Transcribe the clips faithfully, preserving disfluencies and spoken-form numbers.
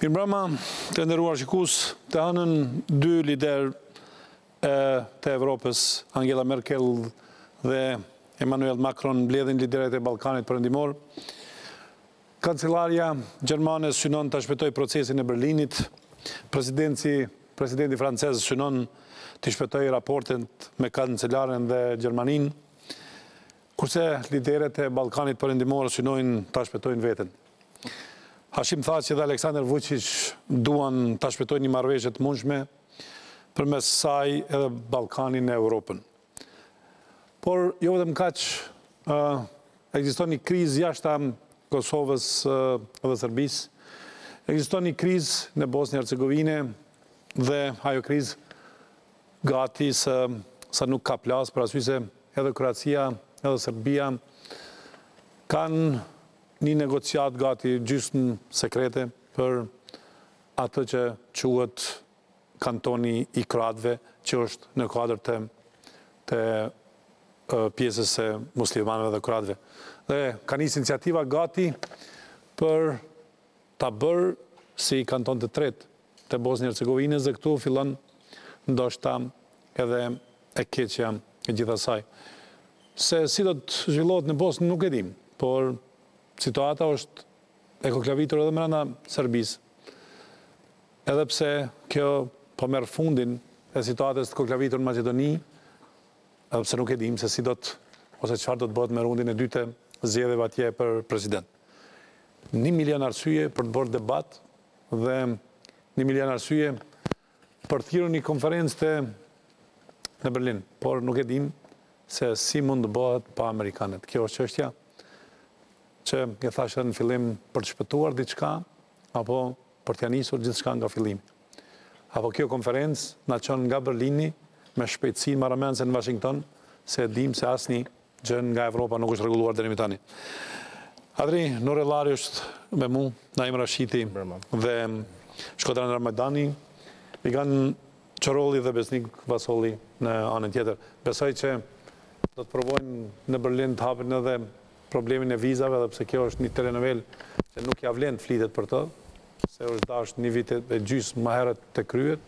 Mirëmbrëma, të nderuar shikues, të hanën dy lider të Evropës, Angela Merkel dhe Emmanuel Macron, mbledhin liderët e Ballkanit Perëndimor. Kancelaria gjermane synon ta shpejtojë procesin e Berlinit. Presidenci, presidenti francez synon të shpejtojë raportet me kancelaren dhe Gjermaninë, kurse liderët e Ballkanit Perëndimor synojnë ta shpejtojnë veten. Hashim Thaçi dhe Aleksandar Vučić duan ta shpëtojnë një marrëveshje të mundshme përmes saj edhe Ballkanin e Europën. Por jo vetëm kaq, ekziston një krizë jashtë Kosovës dhe Serbisë, ekziston një krizë në Bosnjë Hercegovinë dhe ajo krizë gati se sa nuk ka plas për arsye se edhe Kroacia edhe Serbia kanë një negociat gati gjysmë sekrete për atë që quhet kantoni i kroatëve, që është në kuadër të, të pjesës së muslimanëve dhe kroatëve. Dhe ka nisë iniciativa gati për ta bërë si kanton të tretë të Bosnjë-Hercegovinës dhe këtu fillon ndoshta edhe e keqja e gjithasaj. Se si do të zhvillohet në Bosnë nuk e dim, por situata është e koklavitur edhe mërënda Serbisë. Edhe pse kjo po merë fundin e situatës të koklavitur në Maqedoni, edhe pse nuk e dim se si do të, ose çfarë do të bëhet me rundin e dytë zgjedhjeve atje për president. Një milion arsye për të bërë debat dhe një milion arsye për të thirrur një konferencë të në Berlin, por nuk e dim se si mund të bëhet pa amerikanët. Kjo është çështja që e thashtë në fillim për të shpëtuar diçka, apo për të nisur gjithçka nga fillimi. Apo kjo konferencë na çon nga Berlini me shpejtësi marrëmendje në Washington, se dim se asnjë gjë nga Evropa nuk është rregulluar deri më tani. Adri Nurellari është me mua, Naim Rashiti dhe Shkodran Ramadani, i kanë Çorolli dhe Besnik Vasolli në anën tjetër. Besoj që do të provojnë në Berlin të hapin edhe problemin e vizave, dhe pse kjo është një telenovel që nuk ja vlen flitet për të, se është dashur një vit e gjysmë më herët të kryet,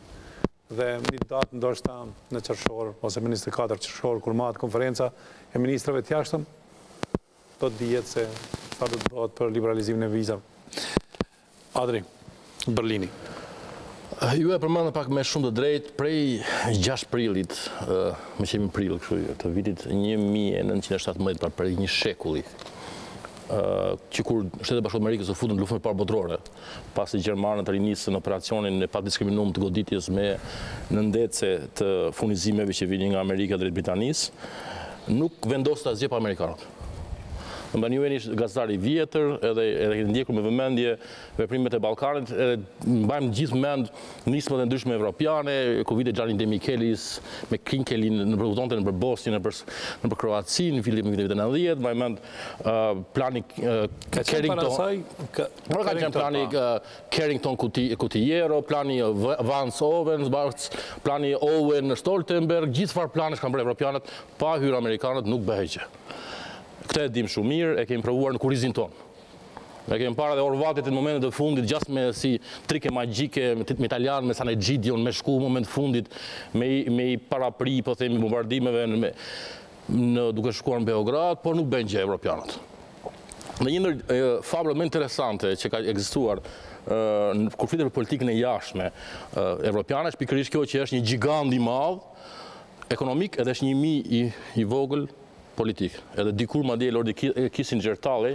dhe një datë ndoshta në qershor, ose në njëzet e katër qershor, kur mahet konferenca e ministrave të jashtëm, do të dihet se çfarë do të bëhet për liberalizimin e vizave. Adri, Berlini. Ju e përmendën pak me shumë të drejtë, prej gjashtë prillit, më qemi prill kështu të vitit një mijë e nëntëqind e shtatëmbëdhjetë, pra prej një shekulli, që kur Shtetet e Bashkuara të Amerikës u futën në luftën e parë botërore, pasi gjermanët rinisën operacionin e padiskriminuar të goditjes me nëndece të furnizimeve që vinin nga Amerika drejt Britanisë, nuk vendosën asgjë pa amerikanët. Në një veni gazetari vjetër, edhe këtë ndjekur me vëmendje veprimet e Ballkanit, edhe mbajmë gjithë mend nismat e ndryshme evropiane, Covid-e Gianni De Michelis, me Kinkelin, në përkutonte në për Bosnjën, në për Kroacin, në fillim vitit nëntëdhjetë, mbajmë mend plani Carrington-Cutiero, plani Vance-Owens, plani Owen-Stoltenberg, gjithë farë planesh kanë për evropianët, pa hyrë amerikanët nuk bëheqe. Këtë e dim shumë mirë, e kemi provuar në kurrizin tonë. E kemi parë dhe Horvatët në momentet e fundit, gjasë me si trike magjike, me italianë, me Sanegjidion, me shku, në moment fundit, me i parapri, po themi, bombardimeve në duke shkuar në Beograd, por nuk bën gjë evropianët. Dhe një ndër fabla më interesante që ka ekzistuar kur flitet për politikën e jashtme evropiane, është pikërisht kjo që është një gjigant i madh ekonomik edhe është një mi i vogël politik. Edhe dikur madje Lord Kissinger talli,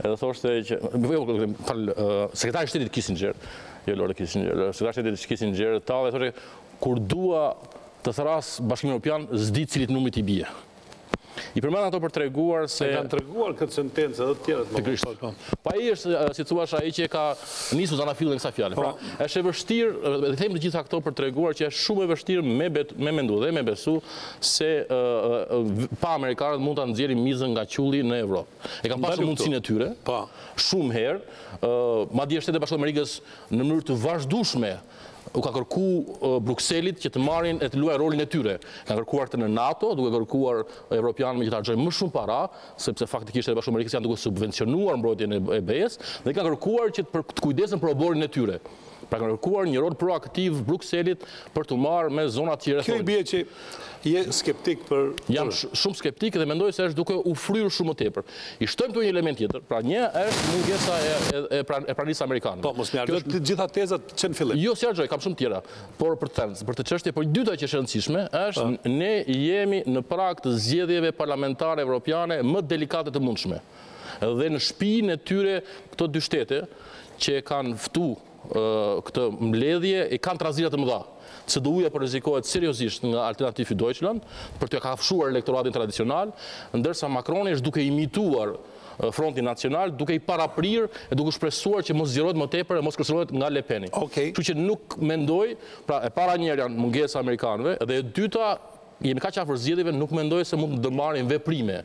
edhe thoshte që sekretari i shtetit Kissinger, jo Lord Kissinger, sekretari i shtetit Kissinger talli thoshte kur dua të thras Bashkimin Evropian, s'di cilit numri i bie. I përmend ato për treguar se e kanë treguar këtë sentencë edhe të tjerat më vonë. Po ai është si thua ai që ka nisur zanafillën e kësaj fjale. Pra, është e vështirë, e them të gjitha këto për treguar që është shumë e vështirë me me mendu dhe me besu se pa amerikanët mund ta nxjerrin mizën nga qulli në Evropë. E kanë pasur mundsinë e tyre. Po. Shumë herë, madje Shtetet e Bashkuara të Amerikës në mënyrë të vazhdueshme u ka kërku Brukselit që të marrin e të luajë rolin e tyre. Ka kërkuar të në NATO, duke kërkuar evropianë me që të arxojnë më shumë para, sepse faktikisht edhe bashkë Amerikës janë duke subvencionuar mbrojtjen e B E-s, dhe ka kërkuar që të kujdesen për oborin e tyre. Pra ka kërkuar një rol proaktiv Brukselit për të marrë me zonat tjera. Kjo i bie që je skeptik për... Jam shumë skeptik dhe mendoj se është duke u fryrë shumë më tepër. I shtojmë këtu një element tjetër. Pra një është mungesa e pranisë amerikane. Po, mos më harxoj të gjitha tezat që në fillim. Jo, si harxoj, kam shumë tjera. Por për të thënë, për të çështje, por dyta që është e rëndësishme është ne jemi në prag të zgjedhjeve parlamentare evropiane më delikate të mundshme. Dhe në shtëpinë e tyre këto dy shtete që kanë ftuar këtë mbledhje e kanë trazirat të mëdha. C D U-ja po rrezikohet seriozisht nga Alternative für Deutschland për të kafshuar elektoratin tradicional, ndërsa Macroni është duke imituar frontin nacional, duke i paraprirë e duke shpresuar që mos zgjerohet më tepër e mos kërcënohet nga Le Peni. Kështu që nuk mendoj, pra e para njëra janë mungesa e amerikanëve dhe e dyta jemi kaq afër zgjedhjeve, nuk mendoj se mund të ndërmarrin veprime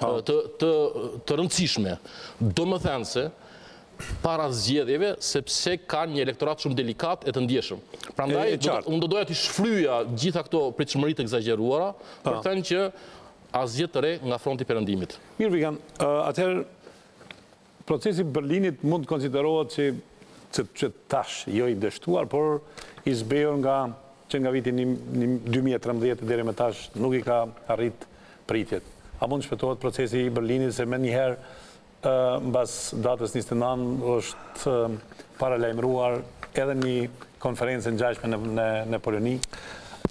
të të të rëndësishme. Domethënë se para zgjedhjeve, sepse kanë një elektorat shumë delikat e të ndjeshëm. Prandaj, unë do doja të shfryja gjitha këto pritshmëritë egzageruara, për thënë që asgjë të re nga fronti perëndimit. Mirë Vigan, atëherë procesi Berlinit mund të konsiderohet që tash jo i dështuar, por i zbehur nga që nga viti dy mijë e trembëdhjetë deri më tash nuk i ka arrit pritjet. A mund shpejtohet procesi i Berlinit se më njëherë mbas datës njëzet e nëntë është paralajmëruar edhe një konferencë ngjashme në Poloni.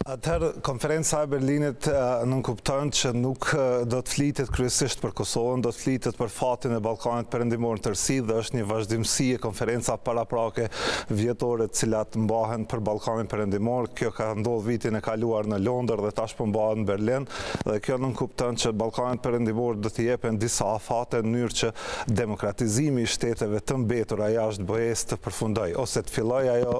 Atëherë, konferenca e Berlinit nënkupton që nuk do të flitet kryesisht për Kosovën, do të flitet për fatin e Ballkanit Perëndimor në tërësi dhe është një vazhdimsi e konferenca paraprake vjetore të cilat mbahen për Ballkanin Perëndimor. Kjo ka ndodhur vitin e kaluar në Londër dhe tash po mbahet në Berlin dhe kjo nënkupton që Ballkanit Perëndimor do të jepen disa afate në mënyrë që demokratizimi i shteteve të mbetura jashtë B E-s të përfundojë ose të fillojë ajo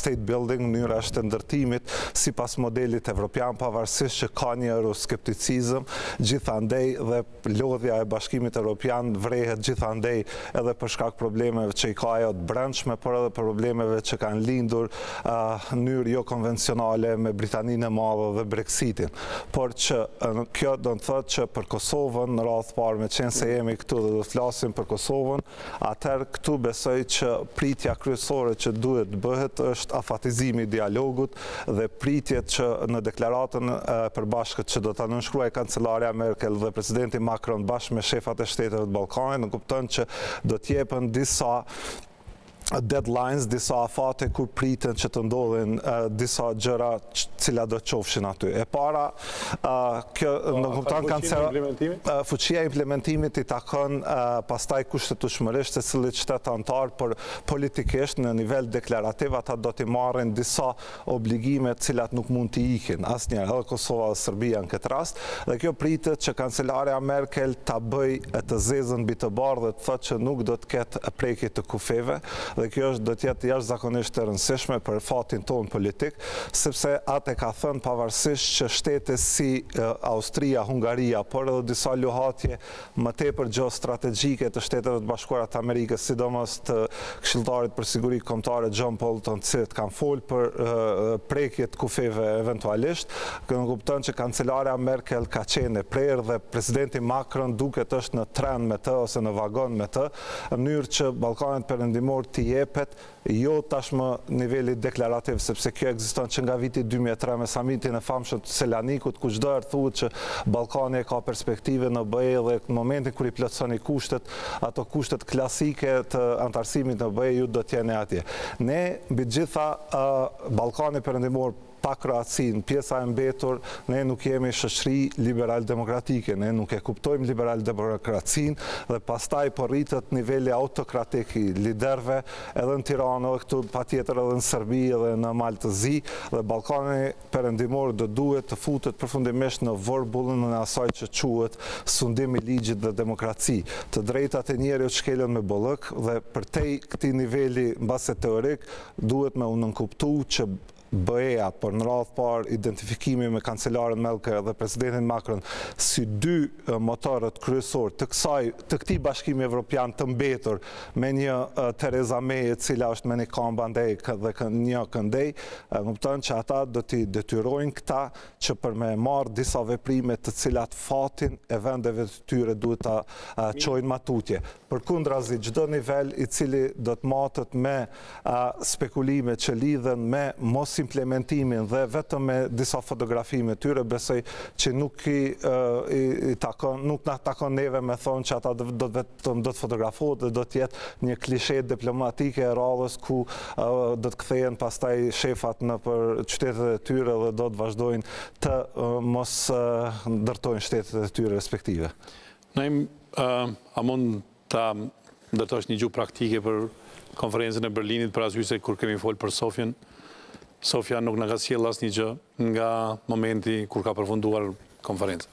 state building në mënyrë të ndërtimit sipas modelit evropian, pavarësisht që ka një euroskepticizëm gjithandej dhe lodhja e bashkimit evropian vrehet gjithandej edhe për shkak problemeve që i ka ajo të brendshme, por edhe për problemeve që kanë lindur mënyrë jo konvencionale me Britaninë e Madhe dhe Brexitin. Por që kjo do të thotë që për Kosovën, në radhë parë me qenë se jemi këtu dhe do të flasim për Kosovën, atëherë këtu besoj që pritja kryesore që duhet bëhet është afatizimi i dialogut dhe pritjet që në deklaratën përbashkët që do të nënshkruaj kancelaria Merkel dhe presidenti Macron bashkë me shefat e shteteve të Ballkanit, nënkupton që do t'jepën disa deadlines, disa afate kur pritën që të ndodhin disa gjëra cila do qofshin aty. E para, kjo nënkupton kancelaria fuqia implementimit i takon pastaj kushtetueshmërisht të cilit shtetë antar, por politikisht në nivel deklarativ ata do t'i marrin disa obligime cilat nuk mund t'i ikin asnjëherë, edhe Kosova dhe Serbia në këtë rast, dhe kjo pritet që kancelaria Merkel ta bëj të zezën mbi të bardhë dhe të thotë që nuk do të ketë prekje të kufeve. Dhe kjo do të jetë jashtëzakonisht e rëndësishme për fatin tonë politik, sepse atë e ka thënë pavarësisht që shtete si Austria, Hungaria, por edhe disa luhatje më tepër gjeostrategjike të Shteteve të Bashkuara të Amerikës, sidomos të Këshilltarit për Siguri Kombëtare John Bolton, të cilët kanë folë për prekjet kufeve eventualisht, që kupton që kancelaria Merkel ka qenë e prerë dhe presidenti Macron duket është në tren me të ose në vagon me të, në mënyrë që Ballkanit Perëndimor t'i jepet, jo tashmë nivellit deklarativ, sepse kjo ekziston që nga viti dy mijë e tre me samitin e famshëm të Selanikut, ku çdo herë thuhet që Ballkani ka perspektive në B E dhe në momentin kur i plotësoni kushtet, ato kushtet klasike të antarësimit në B E ju do të jeni atje. Ne mbi gjitha Ballkani Perëndimor pa Kroacin, pjesa e mbetur, ne nuk jemi shoqëri liberal-demokratike, ne nuk e kuptojmë liberal-demokracin dhe pastaj po rritet niveli autokratik i liderëve edhe në Tiranë, këtu patjetër edhe në Serbi dhe në Maltëzi dhe Ballkani Perëndimor do duhet të futet përfundimisht në vorbullën e asaj që quhet sundimi i ligjit dhe demokraci. Të drejtat e njeriut shkelen me bollëk dhe përtej këtij niveli mbase teorik duhet me u nënkuptuar që BE-a, por në radhë parë identifikimi me kancelaren Merkel dhe presidentin Macron si dy motorët kryesor të kësaj të këtij bashkimi evropian të mbetur me një Theresa May e cila është me një këmbë andej dhe një këndej, kupton që ata do t'i detyrojnë këta që për me marrë disa veprime të cilat fatin e vendeve të tyre duhet ta çojnë matutje. Përkundrazi çdo nivel i cili do të matet me spekulime që lidhen me mos implementimin dhe vetëm me disa fotografime tyre, besoj që nuk i, i, i takon, nuk na takon neve me thonë që ata do të vetëm do të fotografohet dhe do të jetë një klishe diplomatike e radhës ku uh, do të kthehen pastaj shefat në për qytetet e tyre dhe do të vazhdojnë të uh, mos uh, ndërtojnë shtetet e tyre respektive. Naim, uh, a mund ta ndërtosh një gjuhë praktike për konferencën e Berlinit për arsye se kur kemi fol për Sofjen, Sofja nuk na ka sjell asnjë gjë nga momenti kur ka përfunduar konferenca.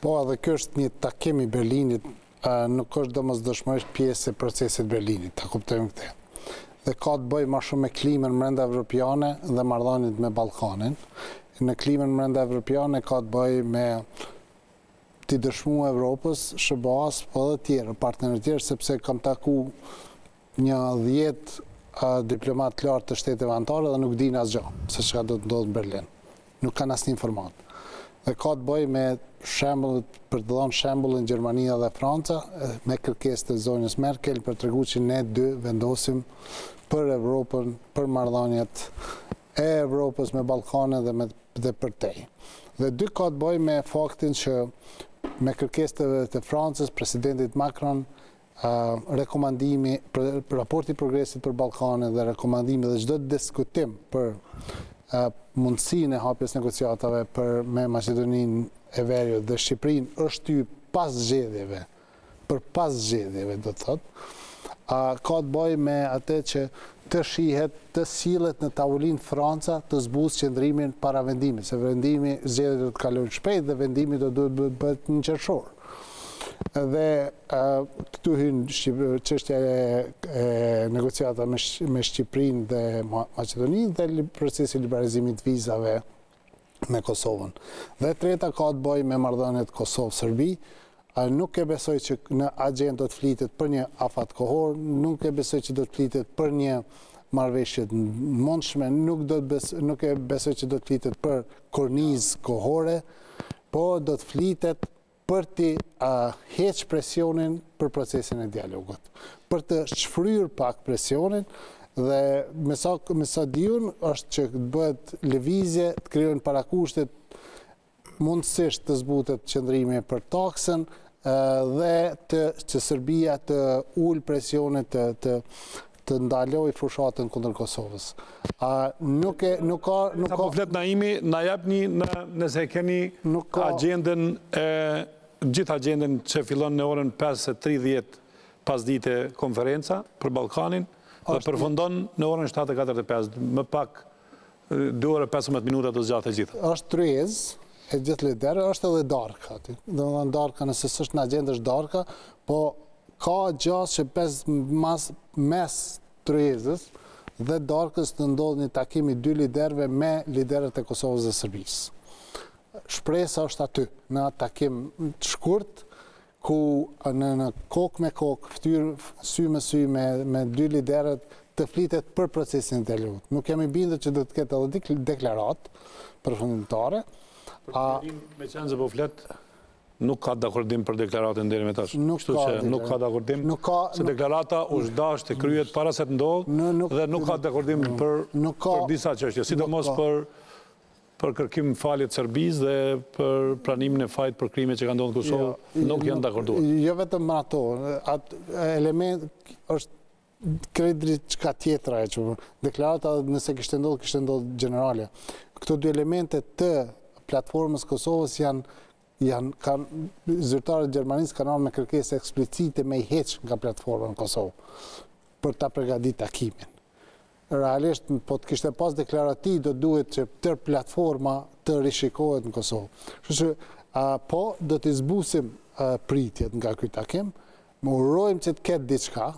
Po, edhe kjo është një takim i Berlinit, nuk është domosdoshmërisht pjesë e procesit Berlinit, ta kuptojmë këtë. Dhe ka të bëjë më shumë me klimën brenda evropiane dhe marrëdhëniet me Ballkanin. Në klimën brenda evropiane ka të bëjë me të dëshmuar Evropës, S B A-s, po edhe tjerë, partnerë tjerë, sepse kam taku një dhjetë diplomat lartë të shteteve anëtare dhe nuk dinë asgjë se çka do të ndodhë në Berlin. Nuk kanë asnjë informat. Dhe ka të bëjë me shembullet, për të dhënë shembullin Gjermania dhe Franca, me kërkesë të zonjës Merkel për treguar që ne dy vendosim për Evropën, për marrëdhëniet e Evropës me Ballkanin dhe me dhe përtej. Dhe dy ka të bëjë me faktin që me kërkesë të Francës, presidentit Macron, Uh, rekomandimi, për, për raporti progresit për Ballkanin dhe rekomandimi dhe çdo diskutim për uh, mundësinë e hapjes negociatave për me Maqedoninë e Veriut dhe Shqipërinë është i pas zgjedhjeve, për pas zgjedhjeve do të thotë, uh, ka të bëjë me atë që të shihet, të sillet në tavolinë Franca, të zbusë qëndrimin para vendimit, se vendimi zgjedhjet do të kalojnë shpejt dhe vendimi do duhet bëhet në qershor. Dhe uh, këtu hynë çështja e, e negociata me, Sh me Shqipërinë dhe Maqedoninë dhe procesi liberalizimit vizave me Kosovën. Dhe treta ka të bëjë me marrëdhëniet Kosovë-Serbi. Uh, nuk e besoj që në agjendë do të flitet për një afat kohor, nuk e besoj që do të flitet për një marrëveshje të mundshme, nuk, do të bes nuk e besoj që do të flitet për kornizë kohore, po do të flitet për të uh, heq presionin për procesin e dialogut, për të shfryr pak presionin dhe me sa, me sa diun është që të bëhet lëvizje, të krijojnë parakushtet, mundësisht të zbutet qëndrimi për taksën uh, dhe të, që Serbia të ul presionet të, të të ndaloj fushatën kundër Kosovës. A, nuk e, nuk ka... Nuk ka... Flet Naimi, na japni në, nëse keni ka... agjendën, e, gjithë agjendën që fillon në orën pesë e tridhjetë pas dite konferenca për Ballkanin, dhe përfundon në orën shtatë e katërdhjetë e pesë, më pak dy orë e pesëmbëdhjetë minuta të zgjatë e gjithë. Është tryez, e gjithë liderë, është edhe darka. Domethënë darka, nëse s'është në agjendë është darka, po ka gjasë që pes mas, mes tryezës dhe darkës të ndodhë një takimi dy liderve me liderët e Kosovës dhe Serbisë. Shpresa është aty, në takim të shkurt, ku në, në kokë me kokë, fytyrë, sy me sy me, me dy liderët të flitet për procesin e dialogut. Nuk jemi bindur që do të ketë edhe deklarat përfundimtare. Për përdim, me qenë se po fletë, nuk ka dakordim për deklaratën deri më tash. Nuk ka, nuk ka dakordim. Nuk ka, se nuk, deklarata u dash të kryhet para se të ndodhë dhe nuk ka dakordim nuk, për, nuk ka, për disa çështje, sidomos për për kërkim falje të Serbisë dhe për pranimin e fajit për krimet që kanë ndodhur në Kosovë, jo, nuk janë dakorduar. Jo vetëm ato, atë element është kredi çka tjetra e çu. Deklarata nëse kishte ndodhur, kishte ndodhur generale. Këto dy elemente të platformës Kosovës janë janë kanë zyrtarët e Gjermanisë kanë ardhur me kërkesë eksplicite me i heq nga platforma në Kosovë për ta përgatitur takimin. Realisht, po të kishte pas deklarati, do duhet që tër platforma të rishikohet në Kosovë. Kështu që a, po do të zbusim a, pritjet nga ky takim, më urojmë që të ketë diçka,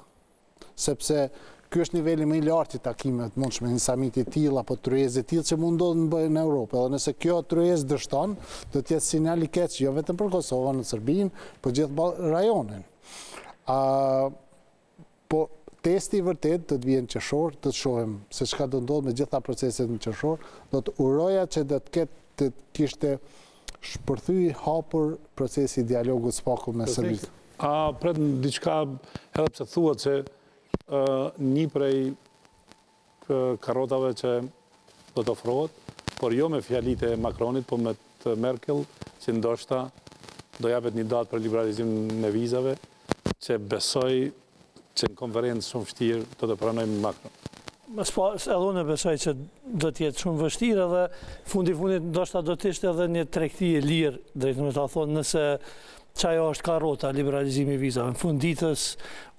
sepse Ky është niveli më i lartë I takimeve të mundshme, një samiti të tillë apo tryezë të tillë që mund ndodhin në Europë. Edhe nëse kjo tryezë dështon, do të jetë sinjal I keq jo vetëm për Kosovën, Serbinë, por gjithë rajonin. Ë, po testi I vërtet do të vijë në qershor, do të shohim se çka do ndodhë me gjitha proceset në qershor, do të uroja që do të ketë të kishte shpërthyj hapur procesi I dialogut spaku me Serbinë. A pret diçka edhe pse thuhet se një prej karotave që do të ofrohet, por jo me fjalit e Macronit, por me të Merkel, që ndoshta do japet një datë për liberalizim në vizave, që besoj që në konferencë shumë vështirë do të pranojmë Macron. Edhe unë besoj që do t'jetë shumë vështirë edhe fundi-fundit ndoshta do t'ishtë edhe një tregti e lirë, drejtë me ta thonë, nëse qajo është karota liberalizimi vizave. Në fund ditës,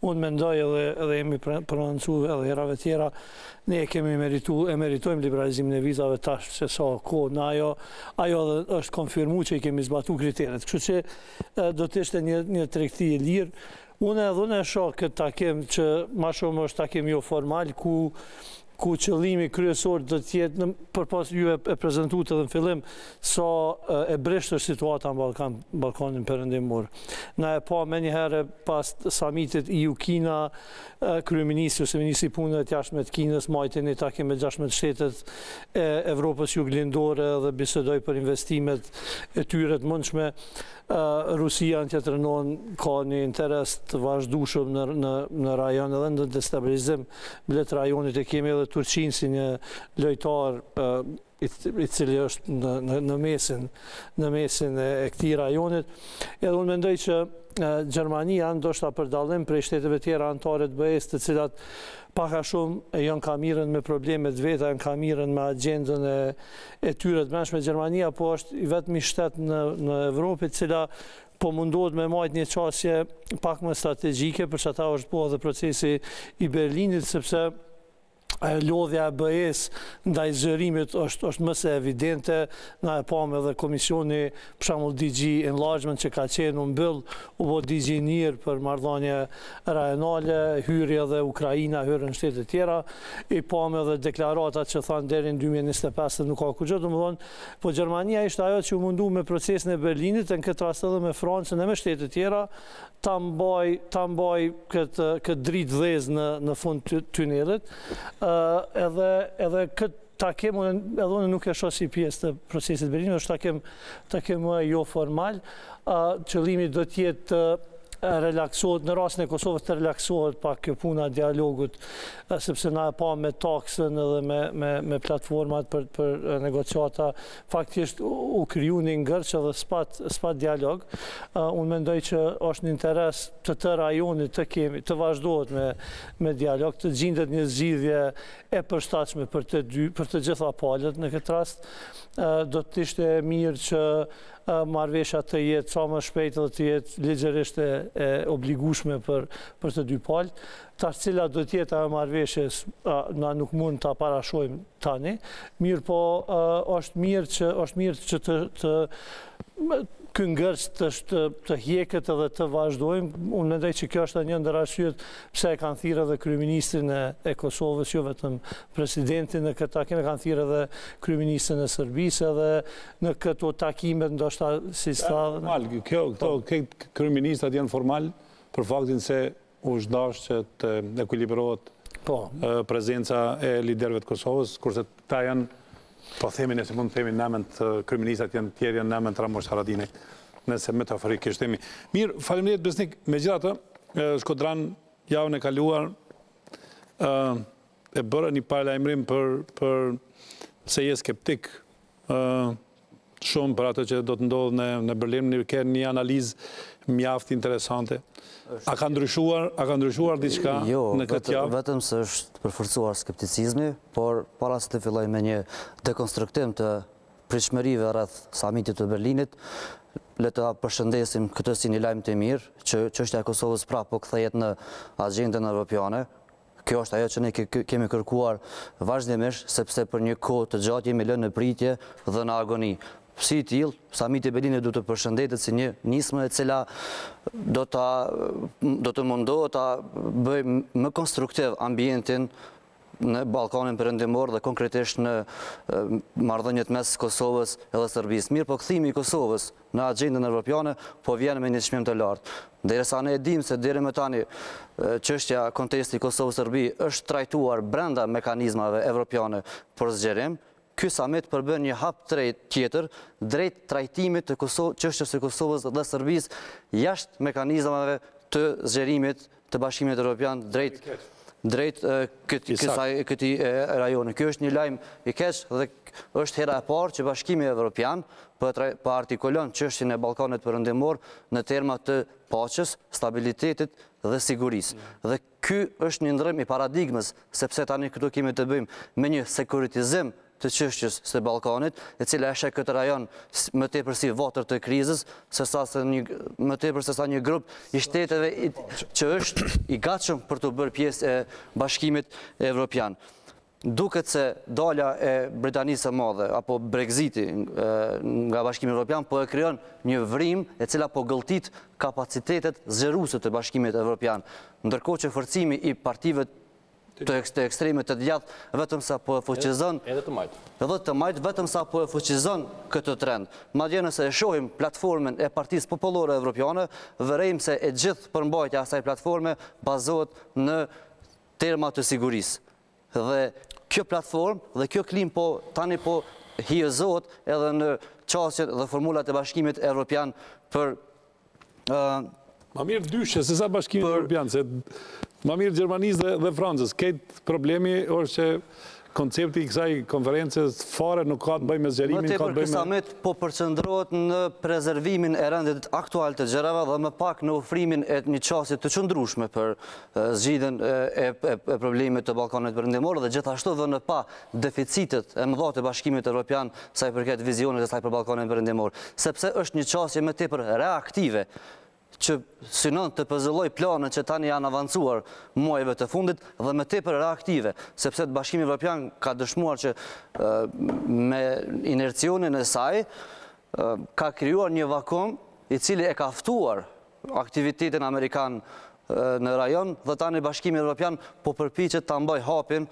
unë mendoj edhe jemi prononcu edhe herave tjera, ne kemi meritojmë liberalizimin e vizave tash që sa kohë në ajo, ajo është konfirmu që I kemi zbatu kriteret. Kështu që do të ishte një tregti e lirë. Unë edhe unë e shoh këtë takim që ma shumë është takim jo formal, ku ku qëllimi kryesor do të jetë, përpas ju e prezantuat edhe në fillim, sa e breshtër situata në Ballkanin Perëndimor. Na e pa më një herë pas samitit E U Kina, kryeministri ose ministri I punëve të jashtme të Kinës mbajti një takim me gjashtëmbëdhjetë shtetet e Evropës Juglindore dhe bisedoi për investimet e tyre të mundshme. Rusia në tjetër anë ka një interes të vazhdueshëm në rajon edhe në destabilizim blet rajonit e kemi edhe Turqinë si një lojtar I cili është në mesin e këtij rajonit. Edhe unë mendoj që Gjermania ndoshta për dallim prej shteteve tjera anëtare të B E S, të cilat pak a shumë janë ka mirën me problemet veta, janë ka mirën me agjendën e tyre të mëshme. Gjermania po është I vetmi shtet në Evropë, cila po mundohet me majtë një çështje pak më strategjike, përsa ta është po edhe procesi I Berlinit, sepse lodhja e B E S ndaj zërimit është mëse evidente, na e pam edhe komisioni për shembull D G Enlargement që ka qenë u mbyll, u bë D G Near për marrëdhënie rajonale, hyri edhe Ukraina, hyrën shtete tjera, I pam edhe deklaratat që thanë deri në dy mijë e njëzet e pesë nuk ka kurrë, domethënë, po Gjermania ishte ajo që u mundu me procesin e Berlinit, në këtë rast edhe me Francën e me shtete tjera, ta mbaj këtë dritë dhezë në fund të tunelit. Edhe këtë takim, edhe unë nuk e shoh si pjesë të procesit Berlinit, është takim jo formal. Qëllimi do të jetë relaksohet, në rastin e Kosovës të relaksohet pak kjo puna dialogut, sepse na e pa me taksën edhe me platformat për negociata, faktisht u kriju një ngërç edhe spat dialog. Unë mendoj që është një interes të të rajonit të kemi, të vazhdohet me dialog, të gjendet një zgjidhje e përshtatshme për të gjitha palët. Në këtë rast, do të ishte mirë që marrëveshja të jetë sa më shpejt dhe të jetë ligjerisht e obligueshme për të dy palët. Ta cila do të jetë ajo marrëveshje, na nuk mund ta parashojmë tani. Mirë po, është mirë që të ky ngërç të hjekët edhe të vazhdojmë. Unë mendoj që kjo është një ndër arsyet pse e kanë thirrë edhe kryeministrin e Kosovës, jo vetëm presidentin në këtë takim, e kanë thirrë edhe kryeministrin e Serbisë edhe në këto takime ndoshta si stadë. Normal, kjo, këto kryeministrat janë formal për faktin se u është dashur që të ekuilibrohet prezenca e liderëve të Kosovës, kurse këta janë po themi nëse mund të themi në amën të kryeministrat janë tjerë janë në amën të Ramush Haradinaj, nëse metaforikisht themi. Mirë, faleminderit Besnik, megjithatë, Shkodran javën e kaluar e bërë një paralajmërim për se je skeptik shumë për atë që do të ndodhë në Berlin, një ke një analizë mjaft interesante. A ka ndryshuar, a ka ndryshuar diçka në këtë javë? Jo, vetëm se është përforcuar skepticizmi, por para se të filloj me një dekonstruktim të pritshmërive rreth samitit të Berlinit, le të përshëndesim këtë si një lajm të mirë, që çështja e Kosovës prapë po kthehet në agjendën evropiane. Kjo është ajo që ne kemi kërkuar vazhdimisht, sepse për një kohë të gjatë jemi lënë në pritje dhe në agoni. Si t'il, samiti Berlinit du të përshëndetet si një nismë e cila do të, të mundohet ta bëj më konstruktiv ambientin në Ballkanin Perëndimor dhe konkretisht në marrëdhëniet mes Kosovës edhe Serbisë. Mirë, po kthimi i Kosovës në agjendën evropiane po vjen me një çmim të lartë. Derisa ne e dim se deri më tani çështja kontesti Kosovë-Serbi është trajtuar brenda mekanizmave evropiane për zgjerim, ky samit përbën një hap drejt tjetër drejt trajtimit të çështjes së Kosovës dhe Serbisë jashtë mekanizmave të zgjerimit të Bashkimit Evropian drejt drejt këtij rajoni. Ky është një lajm i keq dhe është hera e parë që Bashkimi Evropian po artikulon çështjen e Ballkanit Perëndimor në terma të paqes, stabilitetit dhe sigurisë. Dhe ky është një ndrym i paradigmës, sepse tani këtu kemi të bëjmë me një sekuritizim të çështjes së Ballkanit, e cila është këtë rajon më tepër si votër të krizës, sesa se një më tepër sesa një grup i shteteve i, që është i gatshëm për të bërë pjesë e Bashkimit Evropian. Duket se dalja e Britanisë së Madhe apo Brexiti nga Bashkimi Evropian po e krijon një vrim e cila po gëlltit kapacitetet zgjeruese të Bashkimit Evropian, ndërkohë që forcimi i partive të ekstreme të djathtë vetëm sa po e fuqizon edhe të majtë. Edhe të majtë vetëm sa po e fuqizon këtë trend. Madje nëse e shohim platformën e Partisë Popullore Evropiane, vërejmë se e gjithë përmbajtja e asaj platforme bazohet në terma të sigurisë. Dhe kjo platformë dhe kjo klim po tani po hijezohet edhe në çështjet dhe formulat e Bashkimit Evropian për uh, ma mirë dyshe se sa Bashkimi Evropian se ma mirë Gjermanisë dhe, dhe Francës. Këtë problemi është që koncepti i kësaj konferences fare nuk ka të bëjë me zgjerimin, ka të bëjë me... Më tepër ky samit po përqendrohet në prezervimin e rendit aktual të gjërave dhe më pak në ofrimin e një çësje të çëndrueshme për zgjidhjen e, e, e problemit të Ballkanit Perëndimor dhe gjithashtu dhe në pa deficitet e mëdha të Bashkimit Evropian sa i përket vizionit e saj për Ballkanin Perëndimor, sepse është një çësje më tepër reaktive që synon të pëzëlloj planet që tani janë avancuar muajve të fundit dhe me tepër reaktive, sepse të Bashkimi Evropian ka dëshmuar që me inercionin e saj ka krijuar një vakum i cili e ka ftuar aktivitetin amerikan në rajon dhe tani Bashkimi Evropian po përpiqet ta mbajë hapin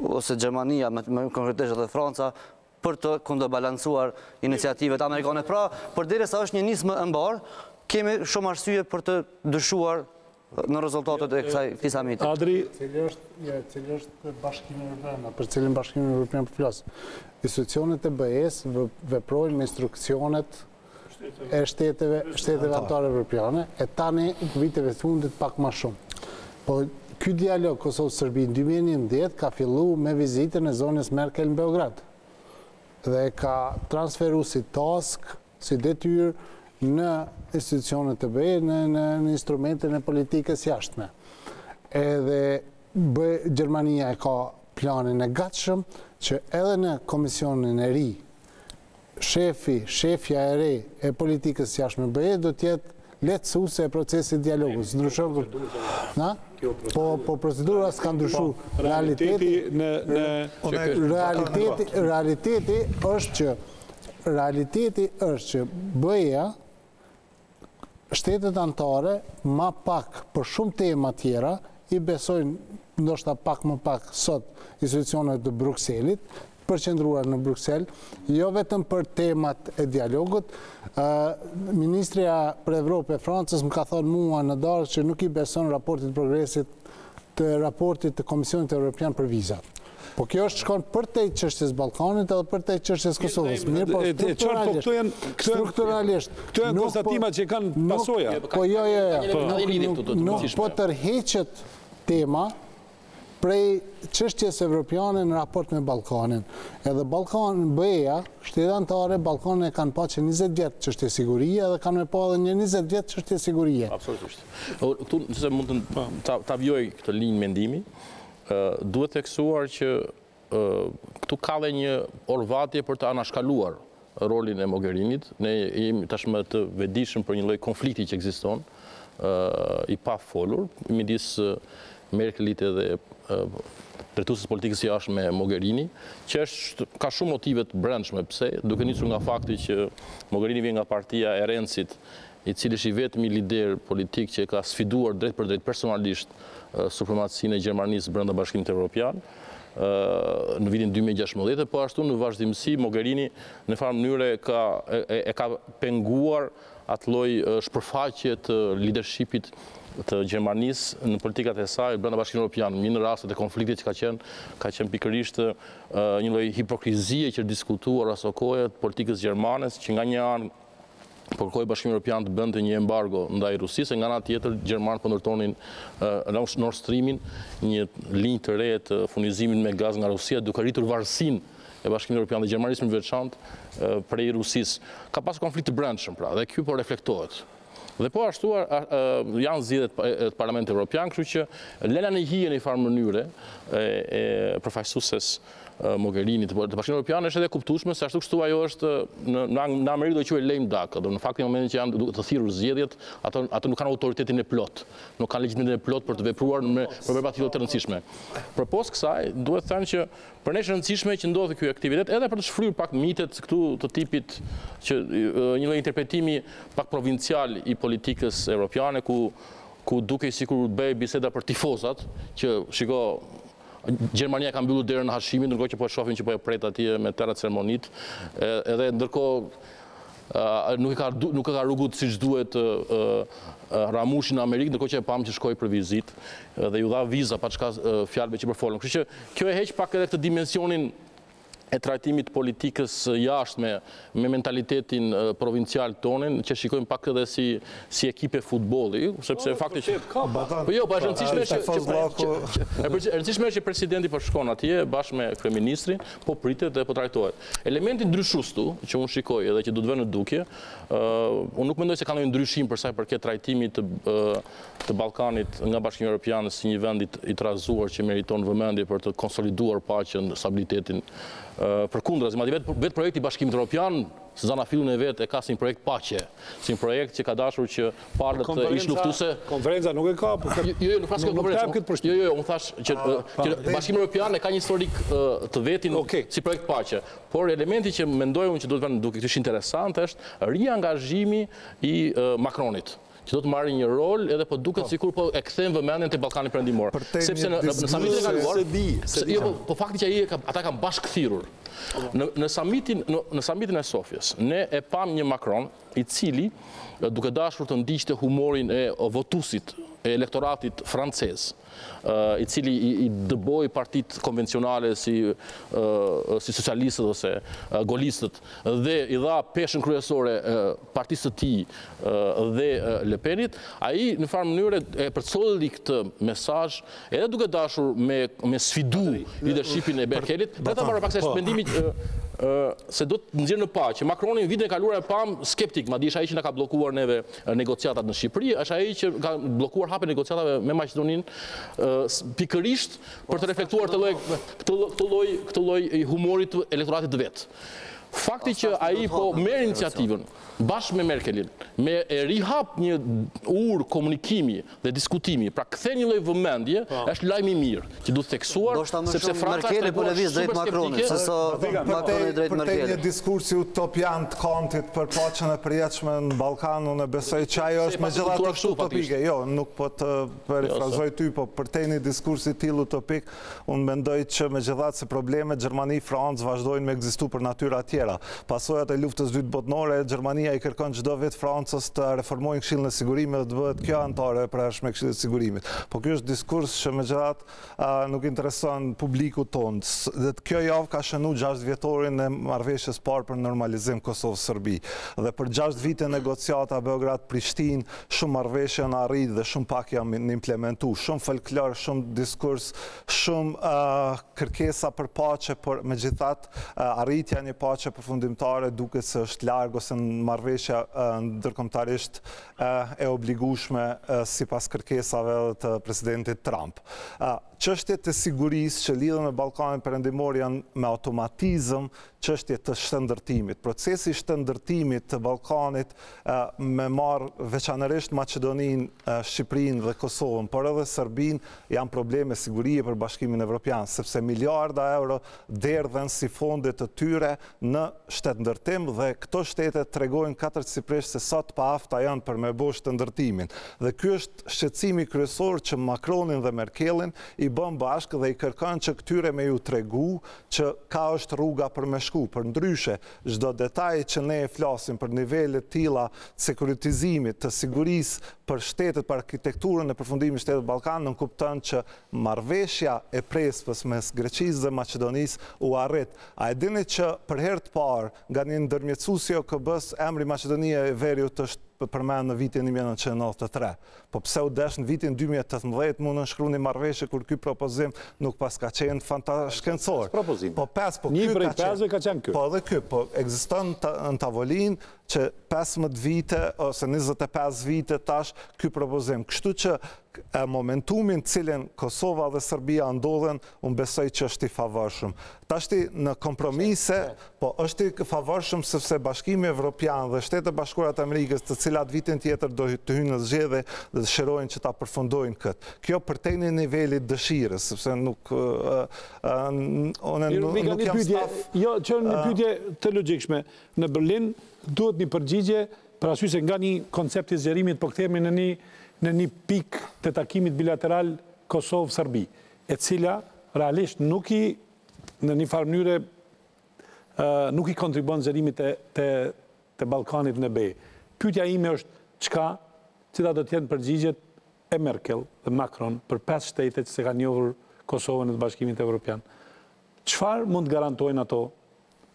ose Gjermania, me konkretisht edhe Franca, për të kundërbalancuar iniciativet amerikane. Pra, përderisa është një nismë e mbar, kemi shumë arsye për të dyshuar në rezultatet e kësaj samiti. Adri, cili është Bashkimi Evropian, për cilin Bashkimi Evropian po flas? Institucionet e B E-s veprojnë me instruksionet e shteteve, shteteve anëtare evropiane, e tani viteve të fundit pak më shumë. Po ky dialog Kosovë-Serbi në dy mijë e njëmbëdhjetë ka filluar me vizitën e zonjës Merkel në Beograd dhe ka transferuar si task, si detyrë në institucionet të bëjë, në, në, në instrumentin e politikës jashtme. Edhe bëj, Gjermania e ka planin e gatshëm që edhe në komisionin e ri, shefi, shefja e re e politikës jashtme bëjë, do tjetë lehtësuese e procesit dialogus. Ndryshon, na? Po, po procedura s'ka ndryshu. Realiteti, në, në, realiteti, realiteti është që realiteti është që bëja shtetet anëtare ma pak për shumë tema tjera i besojnë ndoshta pak më pak sot institucionet të Brukselit, përqendruar në Bruksel, jo vetëm për temat e dialogut. Uh, Ministria për Evropë e Francës më ka thonë mua në darë që nuk i beson raportit progresit të raportit të Komisionit Evropian për vizat. Po kjo është shkon për te çështjes Ballkanit edhe për te çështjes Kosovës. Mirë, po strukturalisht. Këto janë konstatime që kanë pasoja. Po jo, jo, nuk po tërheqet tema prej çështjes evropiane në raport me Ballkanin. Edhe Ballkani, B E-ja, shtetet anëtare, Ballkanin e kanë pa që njëzet vjet çështje sigurie dhe kanë më pa edhe një njëzet vjet çështje sigurie. Absolutisht. Këtu nëse mund të ta vjoj këtë linjë mendimi, Uh, duhet theksuar që uh, këtu ka dhe një orvatje për të anashkaluar rolin e Mogherinit. Ne jemi tashmë të vedishëm për një lloj konflikti që ekziston, uh, i pa folur midis uh, Merkelit edhe drejtuesës politikës së jashtme Mogherini, që është ka shumë motive të brendshme pse, duke nisur nga fakti që Mogherini vjen nga partia e Rencit, i cili është i vetmi lider politik që ka sfiduar drejt për drejt personalisht supremacinë e Gjermanisë brenda Bashkimit Evropian në vitin dy mijë e gjashtëmbëdhjetë, po ashtu në vazhdimsi Mogherini në farë mënyre ka, e, e ka penguar atë lloj shpërfaqje të leadershipit të Gjermanisë në politikat e saj brenda Bashkimit Evropian, në rastet e konfliktit që ka qenë, ka qenë pikërisht një lloj hipokrizie që diskutuar asokohë politikës gjermane që nga një anë përkoj Bashkimi Europian të bënte një embargo ndaj Rusisë, nga ana tjetër gjermanë po ndërtonin uh, Nord Streamin, një linjë të re të furnizimin me gaz nga Rusia, duke rritur varësinë e Bashkimit Europian dhe Gjermanisë në veçantë uh, prej Rusisë. Ka pasur konflikt të brendshëm pra, dhe ky po reflektohet. Dhe po ashtu uh, janë zgjedhjet të Parlamentit Evropian, kështu që lëna në hije në një farë mënyrë e, e përfaqësues Mogherini të Bashkimit Evropian është edhe kuptueshme, se ashtu kështu ajo është në, në Amerikë do quhet lame duck, do në fakt në momentin që janë të thirrur zgjedhjet, ato ato nuk kanë autoritetin e plot, nuk kanë legjitimitet e plot për të vepruar me përpara të rëndësishme. Përpos kësaj, duhet të them që për ne është e rëndësishme që ndodhi ky aktivitet edhe për të shfryrë pak mitet këtu të tipit që një lloj interpretimi pak provincial i politikës evropiane ku ku duke sikur bëj biseda për tifozat që shiko Gjermania ka mbyllur derën e Hashimit, ndërkohë që po e shohim që po e pret atje me tëra ceremonitë, edhe ndërkohë nuk e ka nuk e ka rrugut siç duhet Ramushin në Amerikë, ndërkohë që e pam që shkoi për vizitë dhe ju dha viza pa çka fjalëve që përfolën. Kështu që kjo e heq pak edhe këtë dimensionin e trajtimit politikës jashtme me mentalitetin provincial tonin, që shikojmë pak edhe si si ekipe futbolli, sepse fakti që po jo, po është rëndësishme që e rëndësishme është që presidenti po shkon atje bashkë me kryeministrin, po pritet dhe po trajtohet. Elementi ndryshues tu që unë shikoj edhe që do të vënë në dukje, unë nuk mendoj se ka ndonjë ndryshim për sa i përket trajtimit të të Ballkanit nga Bashkimi Evropian si një vend i trazuar që meriton vëmendje për të konsoliduar paqen, stabilitetin. Përkundra, vetë projekti Bashkimit Evropian, Suzana Fillun e vetë e ka si një projekt paqe, si një projekt që ka dashur që palët ish luftuse. Konferenca nuk e ka, po jo, jo, nuk flas konferencë. Jo, jo, unë thash që Bashkimi Evropian e ka një historik të vetin si projekt paqe, por elementi që mendoj unë që do të vënë duke ishte interesant është riangazhimi i Macronit, që do të marrë një rol edhe po duket sikur po e kthejmë vëmendjen te Ballkani Perëndimor, sepse në, në samitin e kaluar se di, se di, jo, po fakti që ai ata kanë bashkëthirrur. Në në samitin në, në samitin e Sofjes, ne e pam një Macron i cili duke dashur të ndiqte humorin e votuesit e elektoratit francez, uh, i cili i, i dëboi partitë konvencionale si uh, si socialistët ose uh, golistët dhe i dha peshën kryesore uh, partisë të tij uh, dhe uh, Le Penit, ai në farë mënyrë e përcolli këtë mesazh edhe duke dashur me me sfidu leadershipin e Merkelit, dhe ta marrë pak se mendimi se do të nxjerrë në paqe. Macroni vitin e kaluar e pam skeptik, madje është ai që na ka bllokuar neve negociatat në Shqipëri, është ai që ka bllokuar hapin e negociatave me Maqedoninë pikërisht për të reflektuar këtë lloj këtë lloj këtë lloj humorit të elektoratit të vet. Fakti që ai po merr iniciativën bashkë me Merkelin, me e rihap një urë komunikimi dhe diskutimi, pra kthe një lloj vëmendje, është lajm i mirë, që duhet theksuar sepse Franca po lëviz drejt Macronit, sesa Macroni drejt Merkelit. Për një diskurs utopian të Kantit për paqen e përjetshme në Ballkan, unë besoj që ajo është megjithatë utopike. Jo, nuk po të parafrazoj ty, po përtej një diskurs i tillë utopik, unë mendoj që megjithatë se problemet Gjermani, Francë vazhdojnë me ekzistuar për natyrë atje. Pasojat e luftës dytë botnore, Gjermania i kërkon çdo vit Francës të reformojë Këshillin e Sigurimit dhe të bëhet kjo antare e pranshme e Këshillit të Sigurimit. Po ky është diskurs që megjithatë nuk intereson publikut tonë. Dhe kjo javë ka shënuar gjashtë vjetorin e marrëveshjes parë për normalizim Kosovë-Serbi. Dhe për gjashtë vite negociata Beograd-Prishtinë, shumë marrëveshje janë arritur dhe shumë pak janë implementuar. Shumë folklor, shumë diskurs, shumë uh, kërkesa për paqe, por megjithatë uh, arritja e një paqe përfundimtare duket se është larg ose në marrëveshja ndërkombëtarisht e obligueshme sipas kërkesave të presidentit Trump. Çështjet të sigurisë që lidhen me Ballkanin Perëndimor janë me automatizëm çështje të shëndërtimit. Procesi i shëndërtimit të Ballkanit me marr veçanërisht Maqedoninë, Shqipërinë dhe Kosovën, por edhe Serbinë janë probleme sigurie për Bashkimin Evropian, sepse miliarda euro derdhen si fonde të tyre në shtetëndërtim dhe këto shtete tregojnë katërcipërisht se sa të paafta janë për me bërë shëndërtimin. Dhe ky është shqetësimi kryesor që Macronin dhe Merkelin i bën bashkë dhe i kërkan që këtyre me ju tregu që ka është rruga për me shku. Për ndryshe, çdo detaj që ne e flasim për nivellet tilla të sekuritizimit, të sigurisë për shtetet, për arkitekturën e përfundimit të shtetit Ballkan, nënkupton që marrëveshja e prespës mes Greqisë dhe Maqedonisë u arrit. A e dini që për herë të parë, nga një ndërmjetësuesi O K B-s, emri Maqedonia e Veriut është përmend në vitin një mijë e nëntëqind e nëntëdhjetë e tre. Po pse u desh në vitin dy mijë e tetëmbëdhjetë mund në shkruani marrëveshje kur ky propozim nuk pas ka qenë fantashkencor. Po pesë, po ky ka qenë. Ka qenë ky. Po edhe ky, po ekziston në tavolinë që pesëmbëdhjetë vite ose njëzet e pesë vite tash ky propozim. Kështu që momentumin cilin Kosova dhe Serbia ndodhen, unë besoj që është i favorshëm. Tashti në kompromise, po është i favorshëm sepse Bashkimi Evropian dhe Shtetet Bashkuara të Amerikës, të cilat vitin tjetër do të hyjnë në zgjedhje dhe dëshirojnë që ta përfundojnë këtë. Kjo përtejnë nivelit dëshirës, sepse nuk nuk jam staf. Jo, që një pyetje të logjikshme. Në Berlin duhet një përgjigje për arsye se nga një koncept i zgjerimit po kthehemi në një në një pik të takimit bilateral Kosovë-Serbi, e cila realisht nuk i, në një farë mënyre, nuk i kontribon zërimit të Ballkanit në be. Pyetja ime është çka, cila do të jenë përgjigjet e Merkel dhe Macron për pesë shtete që kanë njohur Kosovën në Bashkimin Evropian. Çfarë mund të garantojnë ato,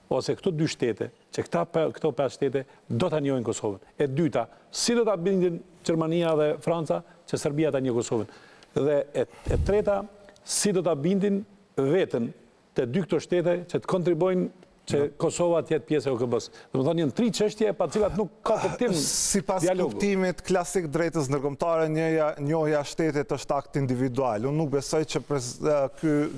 ose këto dy shtete, që këto pesë shtete do ta njohin Kosovën. E dyta, si do ta bindin Gjermania dhe Franca që Serbia ta njohë Kosovën. Dhe e treta, si do ta bindin veten të dy këto shtete që të kontribojnë që Kosova të jetë pjesë e O K B-s. Do të thonë janë tri çështje pa të cilat nuk ka kuptim dialogu. Sipas kuptimit klasik drejtës ndërkombëtare, njohja e shtetit është akt individual. Unë nuk besoj që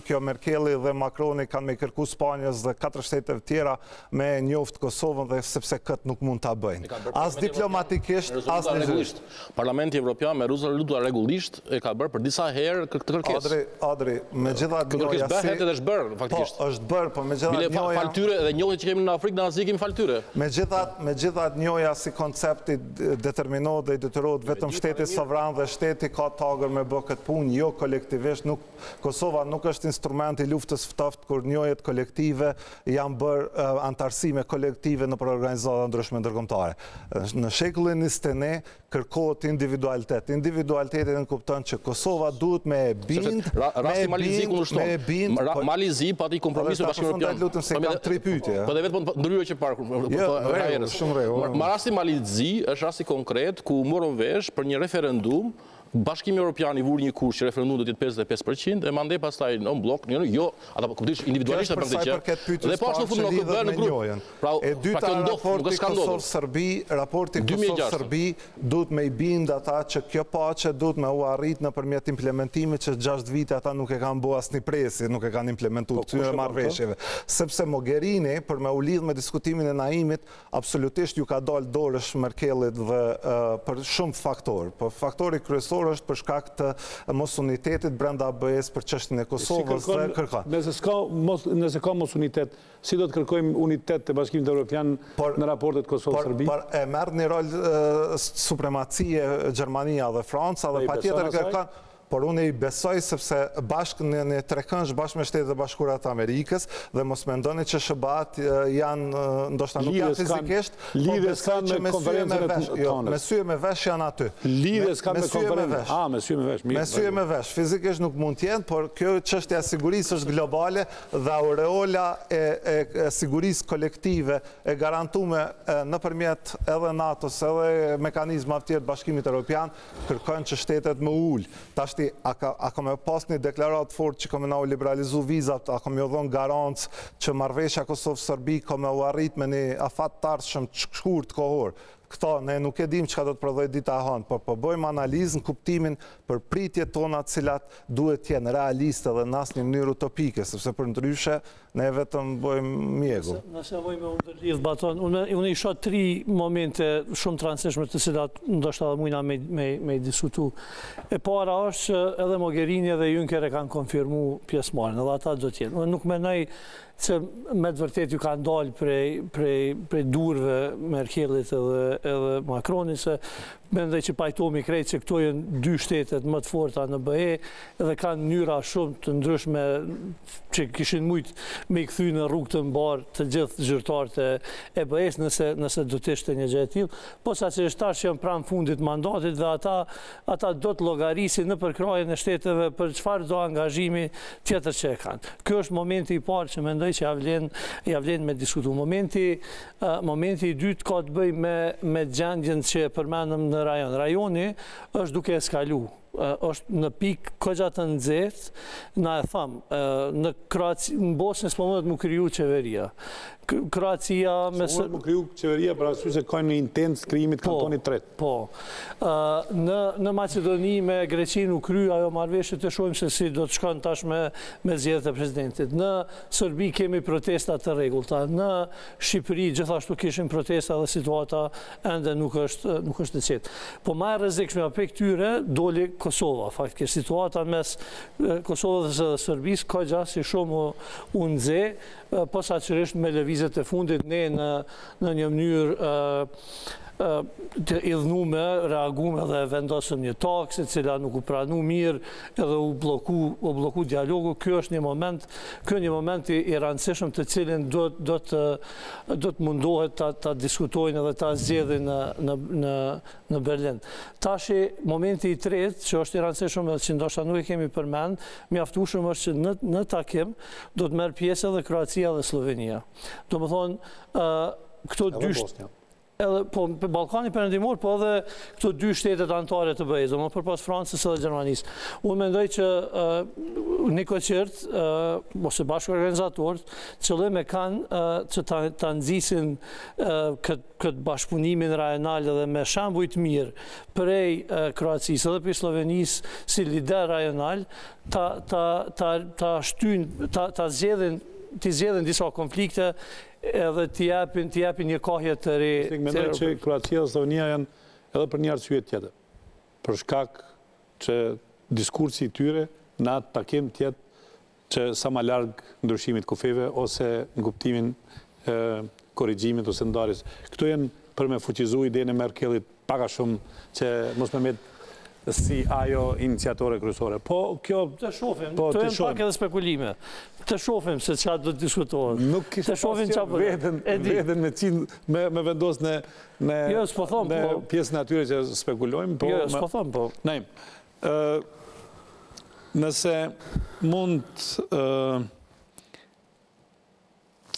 kjo Merkeli dhe Macroni kanë me kërku Spanjës dhe katër shtete të tjera me njoft Kosovën dhe sepse këtë nuk mund ta bëjnë. As diplomatikisht, as legjimisht. Parlamenti Evropian me rezoluta rregullisht e ka bërë për disa herë këtë kërkesë. Adri, Adri, megjithatë njohja është bërë, po megjithatë dhe njohet që kemi në Afrikë, në Azi kemi faltyre. Me gjithat njoja si koncepti determinohet dhe i detyrohet vetëm shteti sovran dhe shteti ka tagër me bë këtë punë, jo kolektivisht. Kosova nuk është instrument i luftës ftoftë kur njojet kolektive janë bërë antarësime kolektive në për organizata ndryshme ndërkombëtare. Në shekullin njëzet e një kërkohet individualitet. Individualitetin nënkupton që Kosova duhet me e bind, me e bind, Malizi pati kompromisu bashkë po dhe vetë ndryrë që parë rasti Malizi është rasti konkret ku morën vesh për një referendum Bashkimi Evropian i vuri një kurs që referendum do të jetë pesëdhjetë e pesë përqind e mandej pastaj në blok, jo, ata kuptojnë individualisht për këtë gjë. Dhe po ashtu fundi në O K B në grup. Pra, kjo ndodh, nuk është skandal. Raporti Kosovë-Serbi duhet me i bind ata që kjo paqe duhet me u arrit nëpërmjet implementimit që gjashtë vite ata nuk e kanë bërë asnjë presi, nuk e kanë implementuar këtyre marrëveshjeve. Sepse Mogherini për me u lidh me diskutimin e Naimit, absolutisht ju ka dalë dorësh Merkelit dhe për shumë faktorë. Po faktori kryesor është për shkak të mos unitetit brenda A B E-s për çështjen e Kosovës dhe kërkon. Nëse ka mos unitet, si do të kërkojmë unitet të Bashkimit Evropian në raportet Kosovë-Serbi? Por e merr një rol supremacie Gjermania dhe Franca dhe patjetër kërkon. Por unë i besoj sepse bashkë në trekënsh bashkë me Shtetet e Bashkuara të Amerikës dhe mos mendoni që S B A-t janë ndoshta nuk janë fizikisht, por besoj që me syje me vesh, jo, me syje me vesh janë aty. Lidhjes kanë me konferencën. Ah, me syje me vesh. Me syje me vesh, fizikisht nuk mund të jenë, por kjo çështja e sigurisë është globale dhe aureola e sigurisë kolektive e garantuar nëpërmjet edhe NATO-s edhe mekanizmave të tjerë të Bashkimit Evropian kërkojnë që shtetet më ul. Tash a ka me pas një deklarat fort që kome na u liberalizu vizat, a kome u dhënë garancë që marrëveshja Kosovë-Serbi kome u arrit me një afat të ardhshëm shkurt kohor. këto, ne nuk e dim çka do të prodhojë dita e hënë, por po bëjmë analizën, kuptimin për pritjet tona, të cilat duhet të jenë realiste dhe në asnjë mënyrë utopike, sepse përndryshe ne vetëm bëjmë mjegull. Nëse vojmë u ndërlidh baton, unë isha tri momente shumë transishme të cilat ndoshta edhe mujna me me me diskutu. E para është edhe Mogherini edhe Juncker e kanë konfirmuar pjesëmarrjen, edhe ata do të jenë. Unë nuk mendoj se me të vërtet ju ka ndalë prej, prej, prej durve Merkelit edhe, edhe Macronin, se mendoj që pajtohemi krejt se këto janë dy shtetet më të forta në B E edhe kanë mënyra shumë të ndryshme që kishin mujt me i kthy në rrugë të mbar të gjithë zyrtarët e B E-s nëse, nëse do të ishte një gjë e tillë, posa që tash janë pranë fundit mandatit dhe ata, ata do të llogarisin në përkrajen e shteteve për çfarë do angazhimi tjetër që e kanë. Kjo është momenti i parë që mendoj që ja vlen me diskutu. Momenti, uh, momenti i dytë ka të bëj me, me gjendjen që përmendëm në rajon. Rajoni është duke eskalu, uh, është në pikë kogja të nxehtë, na e thamë, uh, në, Kroaci, në Bosnë s'po mundet mu kriju çeveria. Kroacia... Së mes... mundet mu kriju qeveria për arsye se ka një intent krijimit kantonit tretë. Po, uh, në, në Macedoni me Greqinë u kryu ajo marrëveshje të shohim se si do të shkon tash me, me zgjedhjet e presidentit. Në Serbi kemi protesta të rregullta. Në Shqipëri gjithashtu kishim protesta dhe situata ende nuk është, nuk është e qetë. Po më e rrezikshme apo këtyre doli Kosova, faktikisht situata mes Kosovës dhe Serbisë ka gjatë si shumë u nxe, posaçërisht me lëvizjet e fundit ne në në një mënyrë të idhnume, reagume dhe vendosëm një taksë, cila nuk u pranu mirë edhe u bloku, u bloku dialogu. Kjo është një moment, kjo një moment i rëndësishëm të cilin do, do, të, do të mundohet ta, ta diskutojnë edhe ta zgjedhin në, në, në, në Berlin. Tashi, momenti i tretë, që është i rëndësishëm edhe që ndoshta nuk e kemi përmend, mjaftueshëm është që në, në takim do të merë pjesë edhe Kroacia dhe Slovenia. Do më thonë, uh, këto dy shtete edhe po Ballkani Perëndimor, po edhe këto dy shtetet anëtare të B E-s, domosdoshmë përpas Francës edhe Gjermanisë. Unë mendoj që uh, në koncert uh, ose bashkë organizatorët qëllime kanë uh, që ta, ta nxisin uh, këtë kët bashkëpunimin rajonal edhe me shembuj të mirë prej uh, Kroacisë edhe prej Slovenisë si lider rajonal, ta ta ta ta shtyjnë, ta ta zgjedhin, ti zgjedhin disa konflikte edhe t'i japin, t'i japin një kohje të re... Mendoj që Kroacia dhe Slovénia janë edhe për një arsye tjetër, për shkak që diskursi i tyre në atë takim tjetë që sa ma largë ndryshimit kufeve ose në kuptimin e, korrigjimit ose ndarjes. Këto janë për me fuqizu idenë e Merkelit paka shumë që mos me met si ajo iniciatore kryesore. Po kjo të shohim, po, të shohim pak edhe spekulime. Të shohim se çfarë do të diskutohet. Nuk kishte veten veten me cin me, me vendos në në jo, s'po thon, po pjesë natyrë që spekulojmë, po. Jo, s'po thon, po. Naim. Ë nëse mund ë